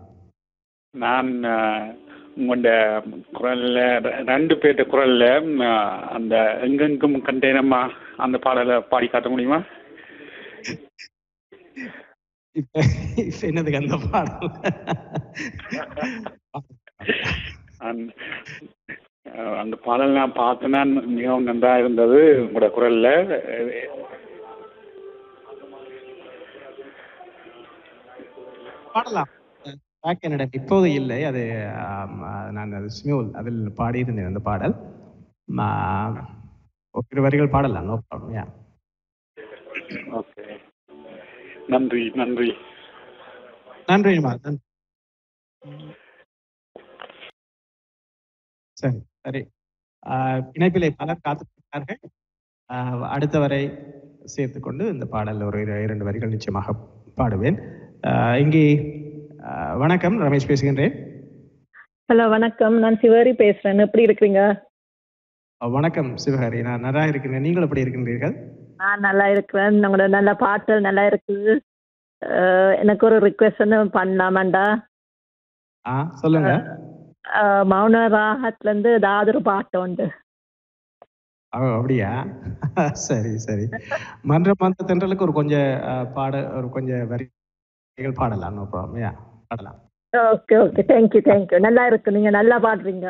நான் உங்களோட குரல்ல ரெண்டு பேர்ட்ட குரல்ல அந்த எங்கெங்கும் கண்டேனம்மா அந்த பாடலை பாடி காட்ட முடியுமா? இப்ப என்னதுக்கு அந்த பாடல்? அந்த பாடல் நான் பார்த்தேன்னா மிகவும் நன்றா இருந்தது உங்களோட குரல்ல. பாடலாம் என்னிடம் இப்போது இல்லை. அது நான் அது ஸ்மியூல் அதில் பாடியிருந்தேன். அந்த பாடல் ஒரு வரிகள் பாடலாம். No problem. Yeah, okay. நன்றி நன்றி நன்றி மாதன். சரி சரி, இணைப்பிலை பலர் காத்திருக்கிறார்கள். அடுத்த வரை சேர்த்து கொண்டு இந்த பாடல் ஒரு இரண்டு வரிகள் நிச்சயமாக பாடுவேன். இங்கே வணக்கம், ரமேஷ் பேசுகின்றேன். ஹலோ வணக்கம், நான் சிவரி பேசுறேன். எப்படி இருக்கிறீங்க? வணக்கம் சிவஹரி, நான் நல்லா இருக்கிறேன். நீங்கள் எப்படி இருக்கின்றீர்கள்? நான் நல்லா இருக்கிறேன். உங்களோட நல்ல பாட்டல் நல்லா இருக்குது. எனக்கு ஒரு ரிக்வெஸ்ட் பண்ணலாமாண்டா? ஆ சொல்லுங்க. மௌன ராகத்துலேருந்து ஏதாவது ஒரு பாட்டு உண்டு. ஓ அப்படியா? சரி சரி. மன்ற மந்த தென்றலுக்கு ஒரு கொஞ்சம் பாட ஒரு கொஞ்சம் வரிகள் பாடலாம். No problem. யா பாடலாம். Okay okay. Thank you thank you. நல்லா இருக்கு, நீங்கள் நல்லா பாடுறீங்க.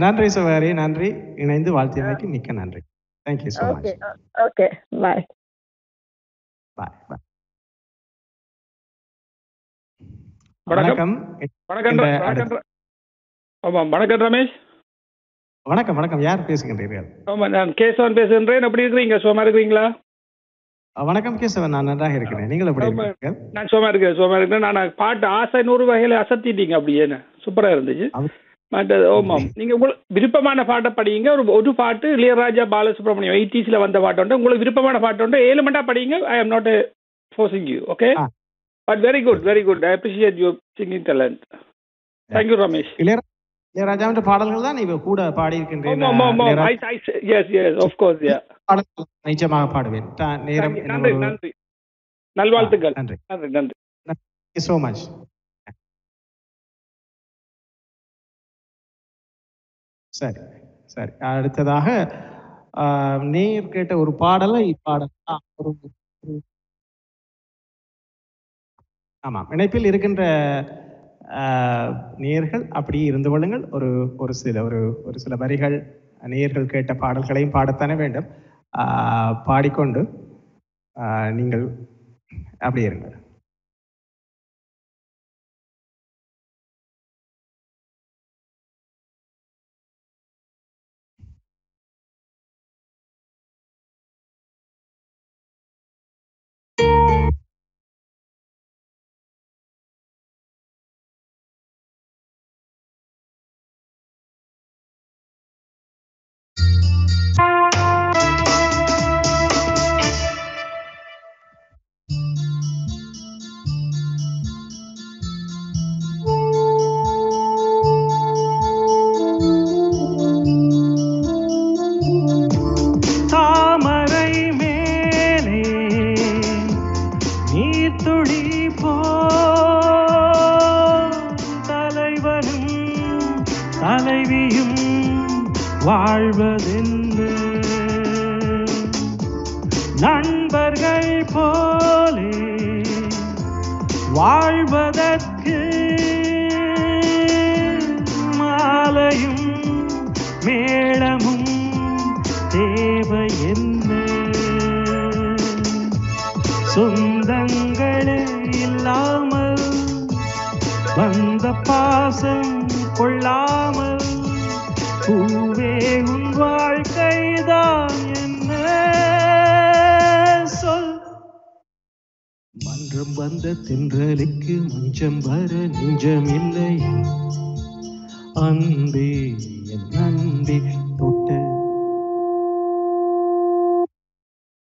நன்றி சவாரி, நன்றி. இணைந்து வாழ்த்தியமைக்கு மிக்க நன்றி. Thank you so much. Okay bye bye bye. வணக்கம் வணக்கம் வணக்கம் ரமேஷ். வணக்கம் வணக்கம். யார் பேசுகின்றீர்கள்? ஆமாம், நான் கேசவன் பேசுகின்றேன். எப்படி இருக்கிறீங்க? சோமா இருக்கிறீங்களா? வணக்கம் கேசவன், நான் நன்றாக இருக்கிறேன். நீங்கள் எப்படி இருக்கீங்க? நான் சோமா இருக்கிறேன் சோமா இருக்கிறேன். நான் பாட்டு ஆசை நூறு வகையில் அசத்திட்டீங்க, அப்படியேன்னு சூப்பராக இருந்துச்சு. மற்றது ஓமாம், நீங்கள் உங்களுக்கு விருப்பமான பாட்டை படியுங்க. ஒரு ஒரு பாட்டு இளையராஜா பாலசுப்ரமணியம் எயிட்டிஸில் வந்த பாட்டோண்டு உங்களுக்கு விருப்பமான பாட்டோண்டு ஏழு மண்டா படியுங்க. I am not forcing you. Okay but very good very good. I appreciate your singing talent. Thank you Ramesh. இளையராஜாவின் பாடல்கள் தான் நீங்கள் கூட பாடியிருக்கின்றீர்கள். நிச்சயமாக பாடுவேன். நன்றி நன்றி. நல்வாழ்த்துக்கள். நன்றி நன்றி நன்றி ஸோ மச். சரி சரி. அடுத்ததாக நீர் கேட்ட ஒரு பாடலை பாடலாம். ஒரு ஆமாம், இணைப்பில் இருக்கின்ற நேயர்கள் அப்படியே இருந்து கொள்ளுங்கள். ஒரு ஒரு சில ஒரு ஒரு சில வரிகள் நேயர்கள் கேட்ட பாடல்களையும் பாடத்தானே வேண்டும். பாடிக்கொண்டு நீங்கள் அப்படியே இருங்கள்.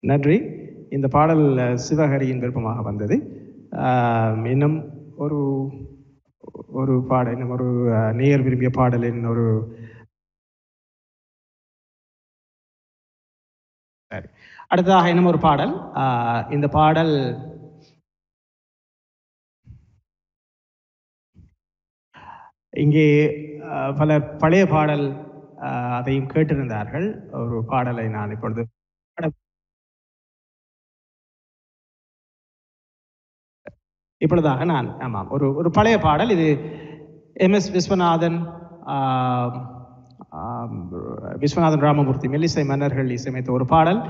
நன்றி. இந்த பாடல் சிவஹரியின் விருப்பமாக வந்தது. இன்னும் ஒரு ஒரு பாடல், இன்னும் ஒரு நேயர் விரும்பிய பாடலின் ஒரு அடுத்ததாக இன்னும் ஒரு பாடல். இந்த பாடல் இங்கே பல பழைய பாடல் அதையும் கேட்டிருந்தார்கள். ஒரு பாடலை நான் இப்பொழுது இப்பொழுதாக நான் ஆமாம் ஒரு ஒரு பழைய பாடல். இது எம் எஸ் விஸ்வநாதன் விஸ்வநாதன் ராமமூர்த்தி மெல்லிசை மன்னர்கள் இசையமைத்த ஒரு பாடல்.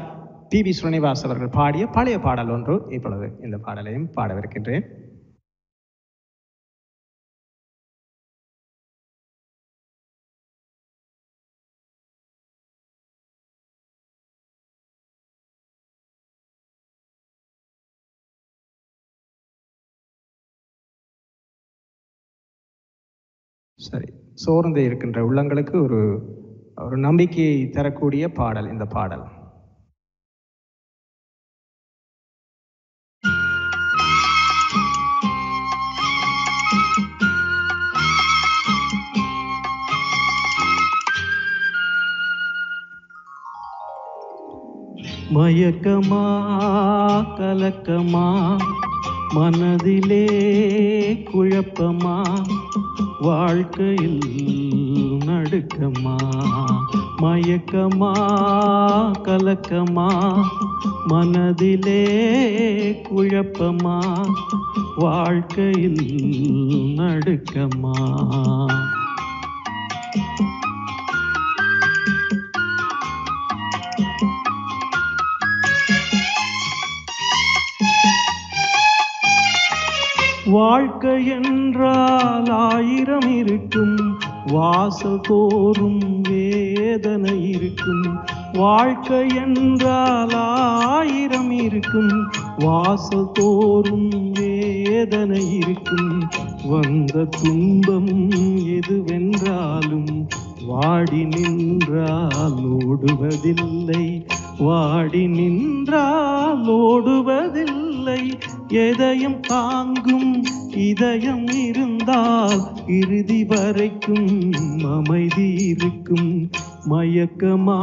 பி வி ஸ்ரீனிவாஸ் அவர்கள் பாடிய பழைய பாடல் ஒன்று. இப்பொழுது இந்த பாடலையும் பாடவிருக்கின்றேன். சரி, சோர்ந்து இருக்கின்ற உள்ளங்களுக்கு ஒரு ஒரு நம்பிக்கையை தரக்கூடிய பாடல் இந்த பாடல். மயக்கமா கலக்கமா மனதிலே குழப்பமா வாழ்க்கையில் நடுக்கமா மயக்கமா கலக்கமா மனதிலே குழப்பமா வாழ்க்கையில் நடுக்கமா வாழ்க்கை என்றால் ஆயிரம் இருக்கும் வாசல் தோறும் வேதனை இருக்கும் வாழ்க்கை என்றால் ஆயிரம் இருக்கும் வாசல் தோறும் வேதனை இருக்கும் வந்த துன்பம் எதுவென்றாலும் வாடி நின்றால் ஓடுவதில்லை வாடி நின்றால் ஓடுவதில்லை எதையும் தாங்கும் இதயம் இருந்தால் இறுதி வரைக்கும் அமைதி இருக்கும் மயக்கமா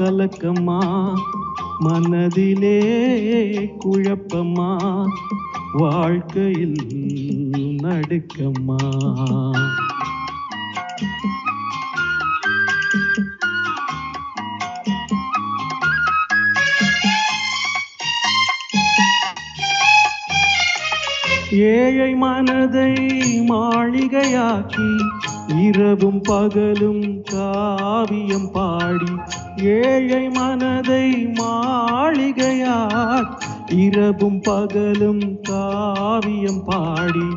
கலக்கமா மனதிலே குழப்பமா வாழ்க்கையில் நடுக்கமா ஏழை மனதை மாளிகையாக்கி இரவும் பகலும் காவியம் பாடி ஏழை மனதை மாளிகையாக்கி இரவும் பகலும் காவியம் பாடி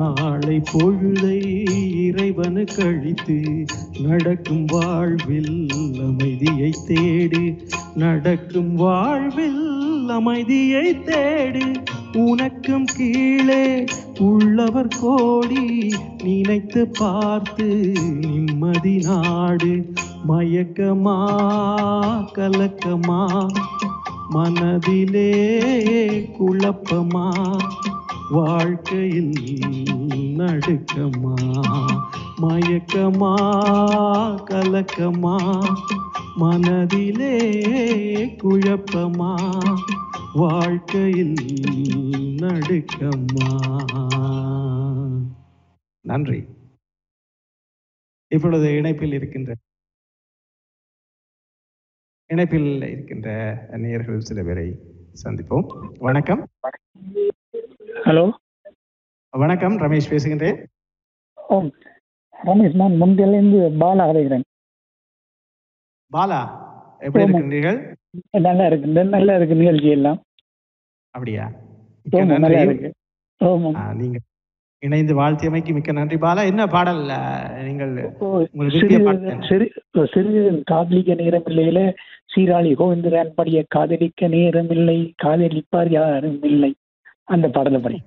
நாளை பொழுதை இறைவனு கழித்து நடக்கும் வாழ்வில் அமைதியை தேடு நடக்கும் வாழ்வில் அமைதியை தேடு உனக்கும் கீழே உள்ளவர் கோடி நினைத்து பார்த்து நிம்மதி நாடு மயக்கமா கலக்கமா மனதிலே குழப்பமா வாழ்க்கையில் நடுக்கமா மயக்கமா கலக்கமா மனதிலே குழப்பமா வாழ்க்கையில் நடுக்கமா. நன்றி. இப்பொழுது இணைப்பில் இருக்கின்ற இணைப்பில் இருக்கின்ற நேயர்கள் சில பேரை சந்திப்போம். வணக்கம். ஹலோ, வணக்கம். ரமேஷ் பேசுகின்றேன். ரமேஷ், நான் முந்தையிலிருந்து பாலா அழைக்கிறேன். பாலா, எப்படி இருக்கின்றீர்கள்? நல்லா இருக்கு, நல்லா இருக்கு நிகழ்ச்சி எல்லாம். அப்படியா? நல்லா இருக்கு. நீங்க இணைந்து வாழ்த்தியமைக்கு மிக்க நன்றி பாலா. என்ன பாடல் நீங்கள்? சிறிதும் காதலிக்க நேரம் இல்லையில சீராளி கோவிந்தரான் படிய காதலிக்க நேரம் இல்லை காதலிப்பார் யாரும் இல்லை, அந்த பாடலை படி.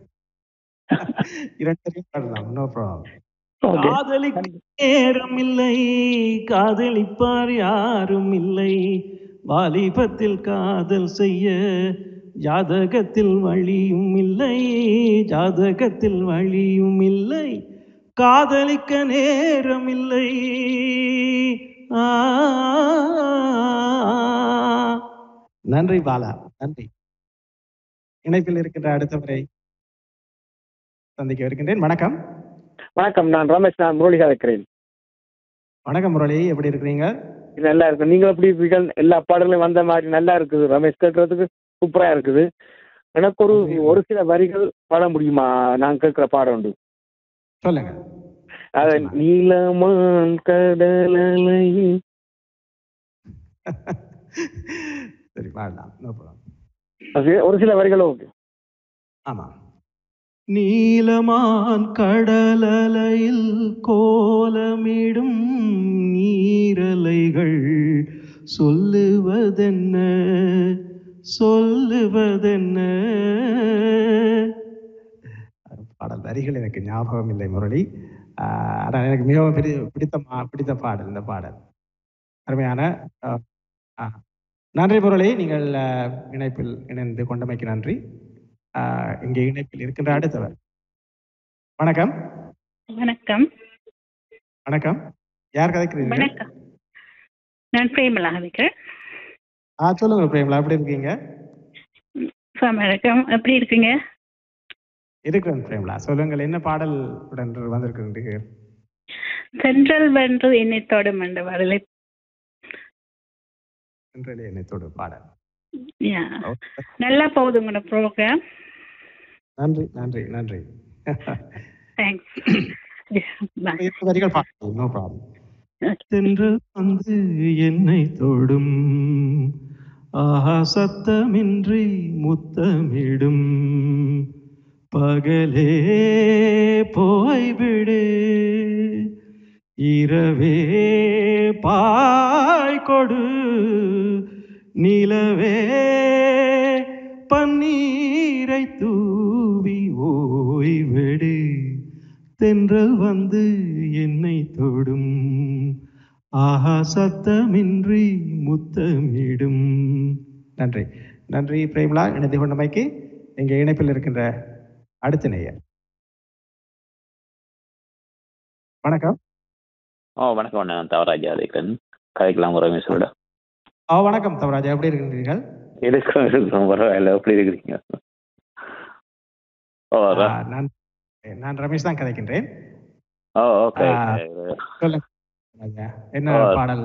இரண்டரையும் பாடலாம், நோ ப்ராப்ளம். காதலிக்க நேரம் இல்லை காதலிப்பார் யாரும் இல்லை வாலிபத்தில் காதல் செய்ய ஜாதகத்தில் வழியும் இல்லை ஜாதகத்தில் வழியும் இல்லை காதலிக்க நேரம் இல்லை ஆ. நன்றி பாலா, நன்றி. இணைப்பில் இருக்கின்ற அடுத்தவரை சந்திக்க இருக்கின்றேன். வணக்கம். வணக்கம், நான் ரமேஷ், நான் முரளிகா இருக்கிறேன். வணக்கம் முரளி, எப்படி இருக்கிறீங்க? நல்லா இருக்கு. நீங்களும் எப்படி இருப்பீர்கள்? எல்லா பாடலும் வந்த மாதிரி நல்லா இருக்குது. ரமேஷ் கேட்கறதுக்கு சூப்பரா இருக்குது. எனக்கு ஒரு ஒரு சில வரிகள் பாட முடியுமா? நான் கேட்கிற பாடம் உண்டு, சொல்லுங்க. அத நீலமான் கடலை சரி பாடலாம் ஒரு சில வரிகள். ஓகே. ஆமா. நீலமான் கடலையில் கோலமிடும் நீரலைகள் சொல்லுவதென்ன சொல்லுவதென்ன. பாடல் வரிகள் எனக்கு ஞாபகம் இல்லை முரளி, ஆனால் எனக்கு மிகவும் பிடித்த பிடித்த பாடல் இந்த பாடல். அருமையான. நன்றி முரளி, நீங்கள் இணைப்பில் இணைந்து கொண்டமைக்கு நன்றி. இங்கே இணைப்பில் இருக்கின்ற அடுத்தவர். வணக்கம். வணக்கம். வணக்கம், யார் கதைக்கிறீர்கள்? நான் பிரேமலா கதைக்கிறேன். ஆ சொல்லுங்க பிரேம்லா, எப்படி இருக்கீங்க? சார் வணக்கம், எப்படி இருக்கீங்க? இருக்கேன் பிரேம்லா, சொல்லுங்க என்ன பாடல் உடன்று வந்திருக்கீங்க? சென்ட்ரல் வென்று என்னை தொடு மண்டவரலே, சென்ட்ரல் என்னை தொடு பாடல். யா, நல்லா போகுது உங்க ப்ரோகிராம். நன்றி நன்றி நன்றி, தேங்க்ஸ். இது வரிகள் பாடு, நோ ப்ராப்ளம். சென்று வந்து என்னை தொடும் ஆஹா சத்தமின்றி முத்தமிடும் பகலே போய்விடு இரவே பாய் கொடு நிலவே பன்னீரை தூவி ஓய்விடு தென்றல் வந்து என்னை தொடும் ஆஹா சத்தமின்றி முத்தமிடும். நன்றி நன்றி பிரேம்லா, இணைந்து கொண்டமைக்கு. எங்கள் இணைப்பில் இருக்கின்ற அடுத்த நேயர். வணக்கம். ஓ வணக்கம் அண்ணா, தவராஜா இருக்கிறேன், கலைக்கலாம் உறவினர்களோட. ஓ வணக்கம் தவராஜா, எப்படி இருக்கிறீர்கள்? இருக்கிறோம் இருக்கிறோம், பரவாயில்ல. எப்படி இருக்கிறீங்க? ஓ நான் நான் ரமேஷ் தான் கதைக்கின்றேன். ஓ ஓகே, சொல்லுங்க. என்ன பாடல்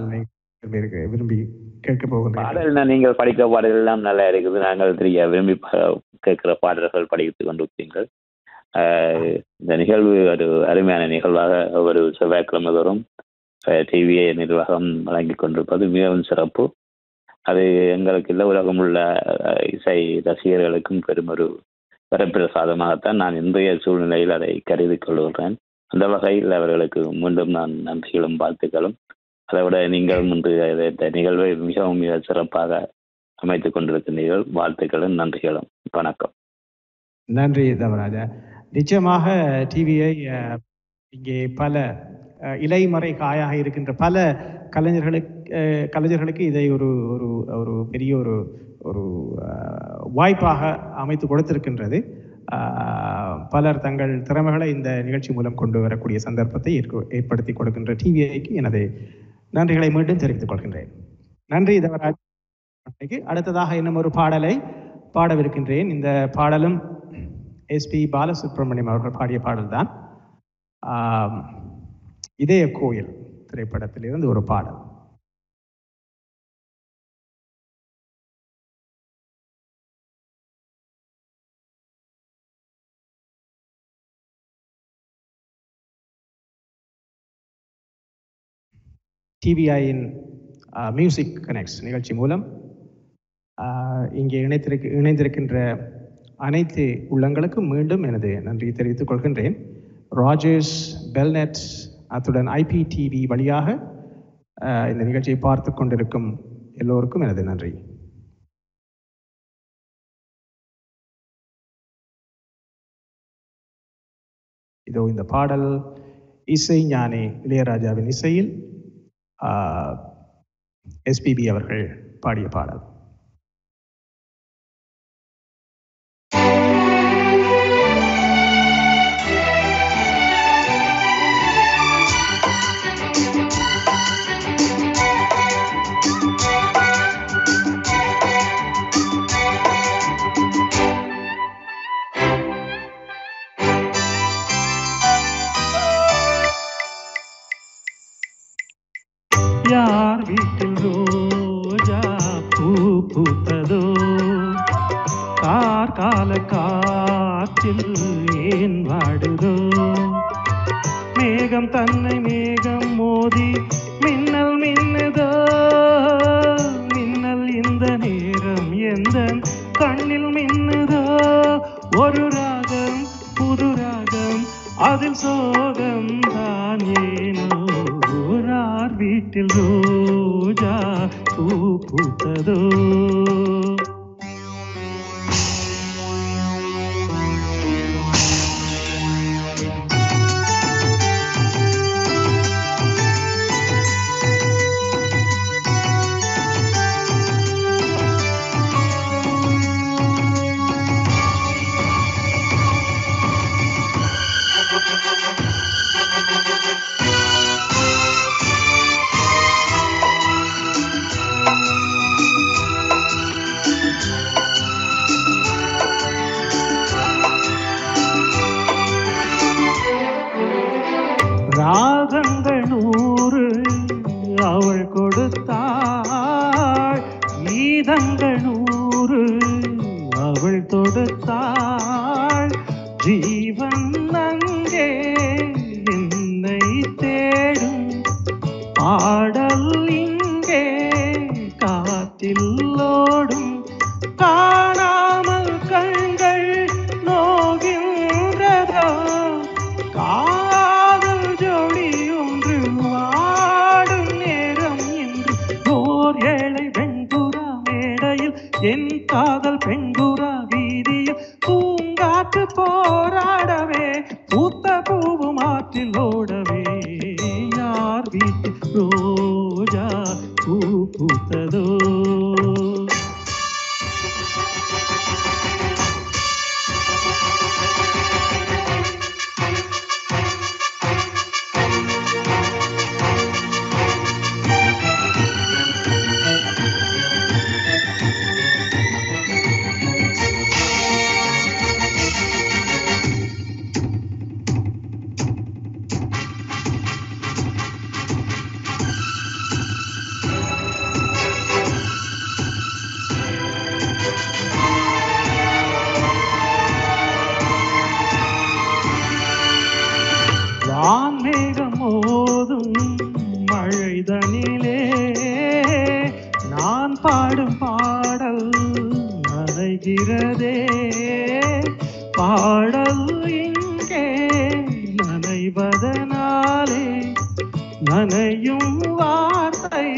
விரும்பி கேட்க போகுது? பாடல்னா நீங்கள் படிக்கிற பாடல் எல்லாம் நல்லா இருக்குது. நாங்கள் தெரிய விரும்பி கேட்கிற பாடல்கள் படித்து கொண்டிருக்கிறீர்கள். இந்த நிகழ்வு ஒரு அருமையான நிகழ்வாக ஒரு செவ்வாய்க்கிழமை தோறும் டிவியை நிர்வாகம் வழங்கி கொண்டிருப்பது மிகவும் சிறப்பு. அது எங்களுக்கு இல்லை உலகம் உள்ள இசை ரசிகர்களுக்கும் பெரும் ஒரு வரப்பிரசாதமாகத்தான் நான் இன்றைய சூழ்நிலையில் அதை கருதி கொள்கிறேன். அந்த வகையில் அவர்களுக்கு மீண்டும் நான் நன்றிகளும் வாழ்த்துக்களும். அதை விட நீங்கள் முந்தைய நிகழ்வை மிகவும் மிக சிறப்பாக அமைத்துக் கொண்டிருக்கிறீர்கள். வாழ்த்துக்களும் நன்றிகளும். வணக்கம். நன்றி தவராஜா. நிச்சயமாக டிவியை இங்கே பல இலைமறை காயாக இருக்கின்ற பல கலைஞர்களுக்கு கலைஞர்களுக்கு இதை ஒரு ஒரு ஒரு பெரிய ஒரு ஒரு வாய்ப்பாக அமைத்து கொடுத்திருக்கின்றது. பலர் தங்கள் திறமைகளை இந்த நிகழ்ச்சி மூலம் கொண்டு வரக்கூடிய சந்தர்ப்பத்தை ஏற்படுத்தி கொடுக்கின்ற டிவிஐக்கு எனது நன்றிகளை மீண்டும் தெரிவித்துக் கொள்கின்றேன். நன்றி தவராஜ். அடுத்ததாக இன்னும் ஒரு பாடலை பாடவிருக்கின்றேன். இந்த பாடலும் எஸ் பி பாலசுப்ரமணியம் அவர்கள் பாடிய பாடல்தான். இதய கோயில் திரைப்படத்திலிருந்து ஒரு பாடல். டிவிஐயின் மியூசிக் கனெக்ட்ஸ் நிகழ்ச்சி மூலம் இங்கே இணைத்திருக்க இணைந்திருக்கின்ற அனைத்து உள்ளங்களுக்கும் மீண்டும் எனது நன்றியை தெரிவித்துக் கொள்கின்றேன். ராஜேஷ் பெல்நெட், அத்துடன் ஐபி டிவி வழியாக இந்த நிகழ்ச்சியை பார்த்து கொண்டிருக்கும் எல்லோருக்கும் எனது நன்றி. இதோ இந்த பாடல் இசை ஞானி இளையராஜாவின் இசையில் எஸ்பிபி அவர்கள் பாடிய பாடல். यार वीटिल रोजा पूपूतदो कार काल काचिल एन वाडुदो मेघम तन्ने मेघम मोदी मिन्नल मिन्नदो मिन्नल इंद नेरम एंदन कण्णिल मिन्नदो ओरु रागम पुदु रागम आदिल सोगम तानेनो யார் வீட்டில் ரோஜா பூ பூத்ததோ ராகங்கள் நூறு அவள் கொடுத்தாள், கீதங்கள் நூறு அவள் தொடுத்தாள். ஜீவன் அங்கே என்னை தேடும், பாடல் இங்கே காத்தில் ஓடும். காணாமல் கண்கள் நோகின்றதோ, காதல் ஜோடி ஒன்று வாடும் நேரம் என்று. ஓர் ஏழை பெண்புறா மேடையில் என் காதல் பெண்புறா வீதியில் பூங்காற்று போராடவே, பூத்த பூவும் ஆற்றில் ஓடவே. யார் வீட்டு ரோஜா பூ பூத்ததோ, பாடல் இங்கே நனைவதனாலே நனையும் வார்த்தை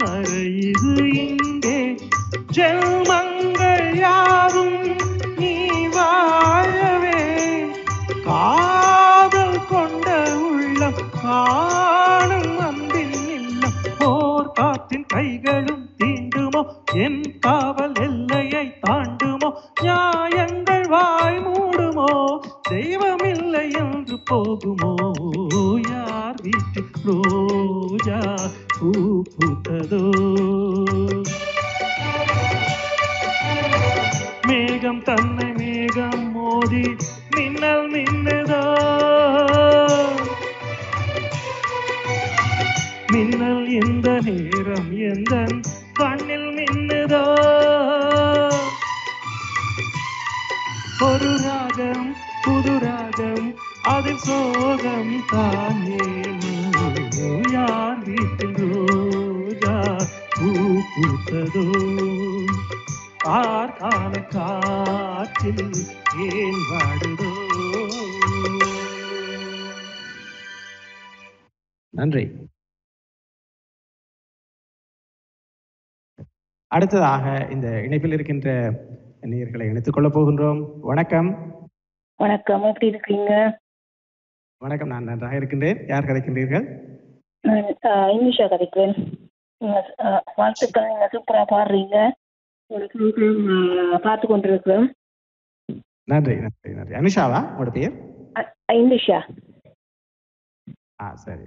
கரையுது இங்கே. ஜென்மங்கள் யாவும் நீ வாழவே, காதல் கொண்ட உள்ளம் காணும் அன்பின் இல்லம். போர் காற்றின் கைகளும் தீண்டுமோ, என் காவல் எல்லையை தாண்டுமோ, நியாயங்கள் வாய் மூடுமோ, தெய்வமில்லை என்று போகுமோ. யார் வீட்டு ரோஜா பூ பூத்ததோ, மேகம் தன்னை மேகம் மோதி மின்னல் மின்னதோ, மின்னல் எந்த நேரம் எந்த கண்ணில் மின்னுதோ. ஒரு ராகம் புது ராகம் அதில் சோகம் தானே. யார் வீட்டில் ரோஜா பூ பூத்ததோ, ஆர் காண காற்றில் ஏன் வாடுதோ. நன்றி. அடுத்ததாக இந்த இணைப்பில் இருக்கின்ற நேயர்களை இணைத்துக் கொள்ளப் போகின்றோம். வணக்கம். வணக்கம், எப்படி இருக்கீங்க? வணக்கம், நான் நன்றாக இருக்கின்றேன். யார் கதைக்கின்றீர்கள்? நான் இங்கிலீஷா கதைக்கிறேன். வாழ்த்துக்கள், நீங்க சூப்பராக பாடுறீங்க. பார்த்து கொண்டிருக்கிறோம். நன்றி நன்றி நன்றி. அனிஷாவா உங்களோட பேர்? இங்கிலீஷா. ஆ சரி,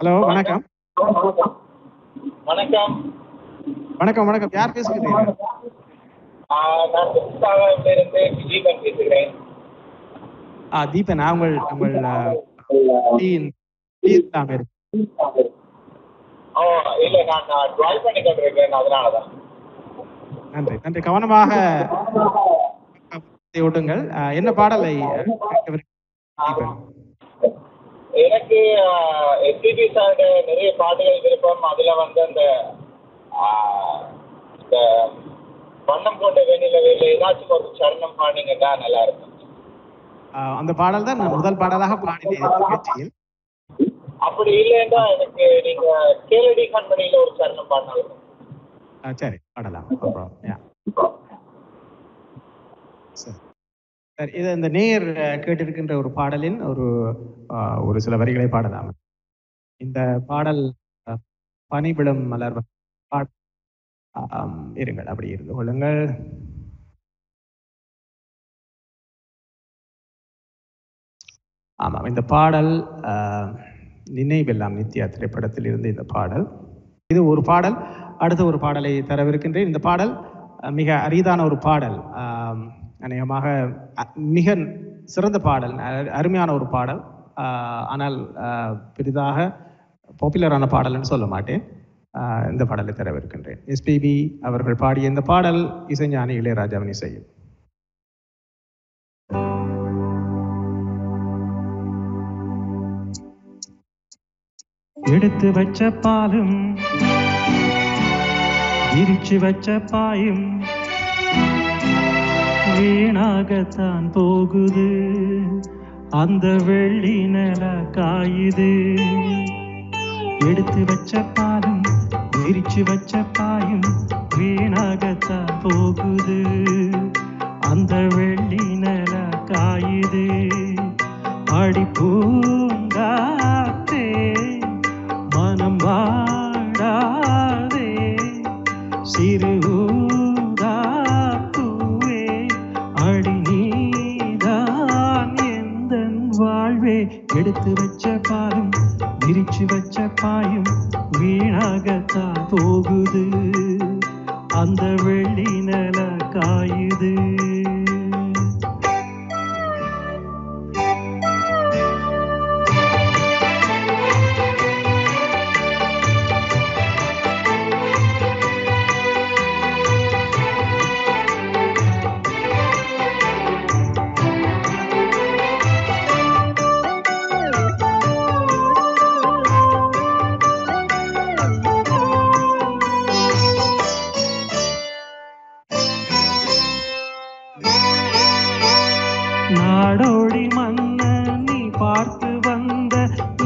ஹலோ, வணக்கம். வணக்கம் வணக்கம் வணக்கம். யார் பேசுகிறீங்க? நான் தீபாவில இருந்து தீபன் பேசுகிறேன். ஆ தீபன், உங்கள் உங்கள் டீன் டீன் தான் இருக்கு. ஓ இல்ல, நான் டிரைவ் பண்ணி கொண்டிருக்கேன், அதனால தான். நன்றி நன்றி. கவனமாக ஓட்டுங்கள். என்ன பாடலை தீபன்? எனக்கு எஸ் பி சாரோட நிறைய பாட்டுகள் விருப்பம். அதுல வந்து அந்த வண்ணம் கொண்ட வேணிலவே ஏதாச்சும் ஒரு சரணம் பாடிங்கன்னா நல்லா இருக்கும். அந்த பாடல் தான் முதல் பாடலாக பாடினேன். அப்படி இல்லைன்னா எனக்கு நீங்க கேளடி கண்மணியில ஒரு சரணம் பாடினாலும் சரி, பாடலாம். சார் இது அந்த நேயர் கேட்டிருக்கின்ற ஒரு பாடலின் ஒரு ஒரு சில வரிகளை பாடலாம். இந்த பாடல் பனிவிளம் மலர் இருங்கள், அப்படி இருந்து கொள்ளுங்கள். ஆமாம், இந்த பாடல் நினைவெல்லாம் நித்யா திரைப்படத்தில் இருந்து இந்த பாடல். இது ஒரு பாடல். அடுத்த ஒரு பாடலை தரவிருக்கின்றேன். இந்த பாடல் மிக அரிதான ஒரு பாடல், அநேகமாக மிக சிறந்த பாடல், அருமையான ஒரு பாடல். ஆனால் பெரிதாக பாப்புலரான பாடல்னு சொல்ல மாட்டேன். இந்த பாடலை தரவிருக்கின்றேன். எஸ்பிபி அவர்கள் பாடிய இந்த பாடல் இசைஞானி இளையராஜாவின் இசையில். எடுத்து வச்ச பாலும் விரிச்சு வச்ச பாயும் வீணாகத்தான் போகுது. அந்த வெள்ளி நில காயுது. எடுத்து வச்ச பாலும் விரிச்சு வச்ச பாயும் வீணாகத்தான் போகுது. அந்த வெள்ளி நில காயுது. அடிப்பூங்காத்தே மனம் வாடாதே சிறு ஊதாப்பூவே அடி நீதான் எந்தன் வாழ்வே. எடுத்து வச்ச பாலும் விரிச்சு வச்ச பாயும் வீணாகத்தான் போகுது. அந்த வெள்ளி நில காயுது. நாடோடி மன்ன நீ பார்த்து வந்த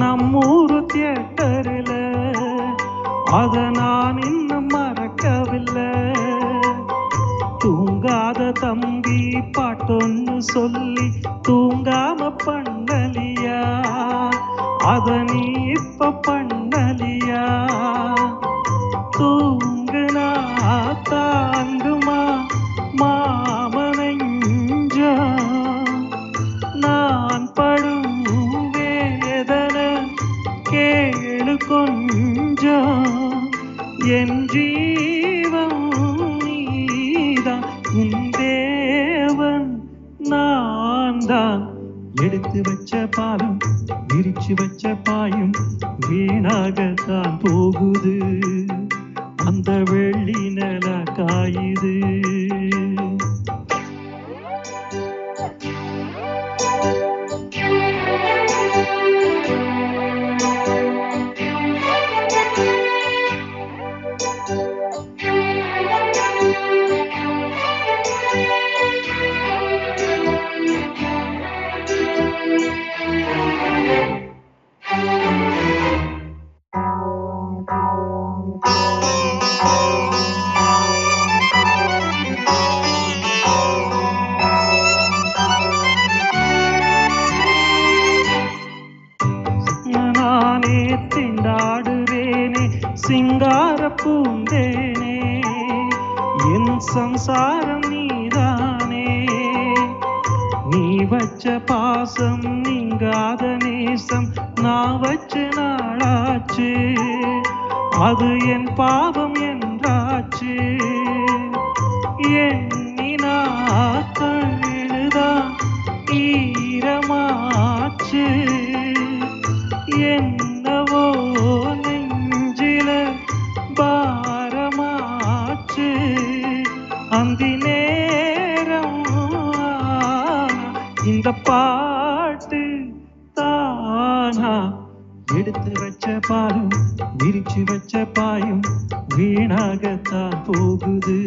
நம்மூரு தியேட்டரில் அத நான் இன்னும் மறக்கவில்லை. தூங்காத தம்பி பாட்டொன்னு சொல்லி தூங்காம பண்ணலியா? அத நீ இப்ப பண்ணலியா? தூங்குனா தாங்குமா மாமனஞ்சா? நான் படும் வேதனை கேளு கொஞ்சம். என் ஜீவம் நீதான், உன் தேவன் நான் தான். எடுத்து வச்ச பாலும் விரிச்சு வச்ச பாயும் வீணாகத்தான் போகுது. அந்த வெள்ளி நில காயுது. சிங்காரப்பூந்தேனே என் சம்சாரம் நீதானே. நீ வச்ச பாசம் நீங்காத நேசம் நான் வச்ச நாளாச்சு. அது என் பாவம் என்றாச்சு. எண்ணினா கண்ணுதான் ஈரமாச்சு. என்னவோ பாரமாச்சு. அந்த நேரம் இந்த பாட்டு தானா? எடுத்து வச்ச பாலும் விரிச்சு வச்ச பாயும் வீணாகத்தான் போகுது.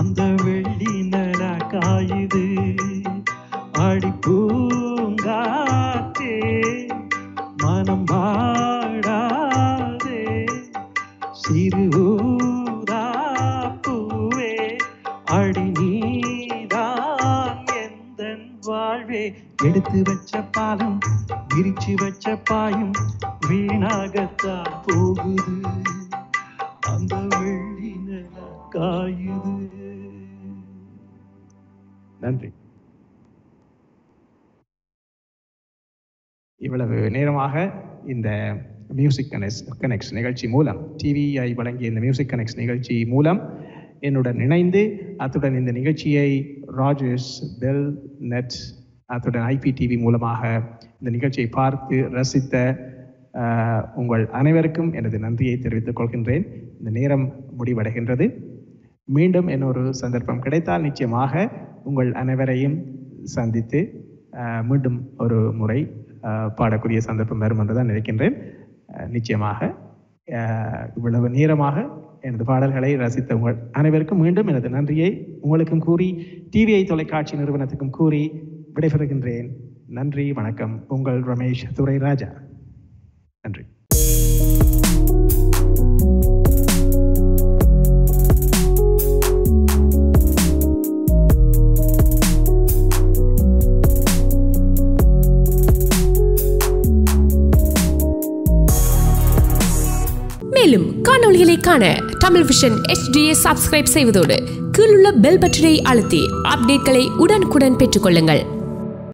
அந்த வெள்ளி நில காயுது. அடி பூங்காத்தே மனம் வாடா சிறு ஊதாப்பூவே அடி நீதான் என் நானும் விரிச்சி வச்ச பாயும் வீணாகத்தான் போகுது. அந்த வெள்ளி நிலா காயுது. நன்றி. இவ்வளவு நேரமாக இந்த மியூசிக் கனெக்ட்ஸ் நிகழ்ச்சி மூலம் டிவிஐ வழங்கிய இந்த மியூசிக் கனெக்ட்ஸ் நிகழ்ச்சி மூலம் என்னுடன் இணைந்து அத்துடன் இந்த நிகழ்ச்சியை ராஜேஷ் பெல் நெட் அத்துடன் ஐபி டிவி மூலமாக இந்த நிகழ்ச்சியை பார்த்து ரசித்த உங்கள் அனைவருக்கும் எனது நன்றியை தெரிவித்துக் கொள்கின்றேன். இந்த நேரம் முடிவடைகின்றது. மீண்டும் இன்னொரு சந்தர்ப்பம் கிடைத்தால் நிச்சயமாக உங்கள் அனைவரையும் சந்தித்து மீண்டும் ஒரு முறை பாடக்கூடிய சந்தர்ப்பம் வரும் என்றுதான் நினைக்கின்றேன். நிச்சயமாக இவ்வளவு நேரமாக எனது பாடல்களை ரசித்த உங்கள் அனைவருக்கும் மீண்டும் எனது நன்றியை உங்களுக்கும் கூறி டிவிஐ தொலைக்காட்சி நிறுவனத்துக்கும் கூறி விடைபெறுகின்றேன். நன்றி, வணக்கம். உங்கள் ரமேஷ் துரை ராஜா. நன்றி. மேலும் காணொளிகளை காண தமிழ் விஷன் எச்டியை சப்ஸ்கிரைப் செய்வதோடு கீழுள்ள பெல் பட்டனை அழுத்தி அப்டேட்களை உடனுக்குடன் பெற்றுக்கொள்ளுங்கள்.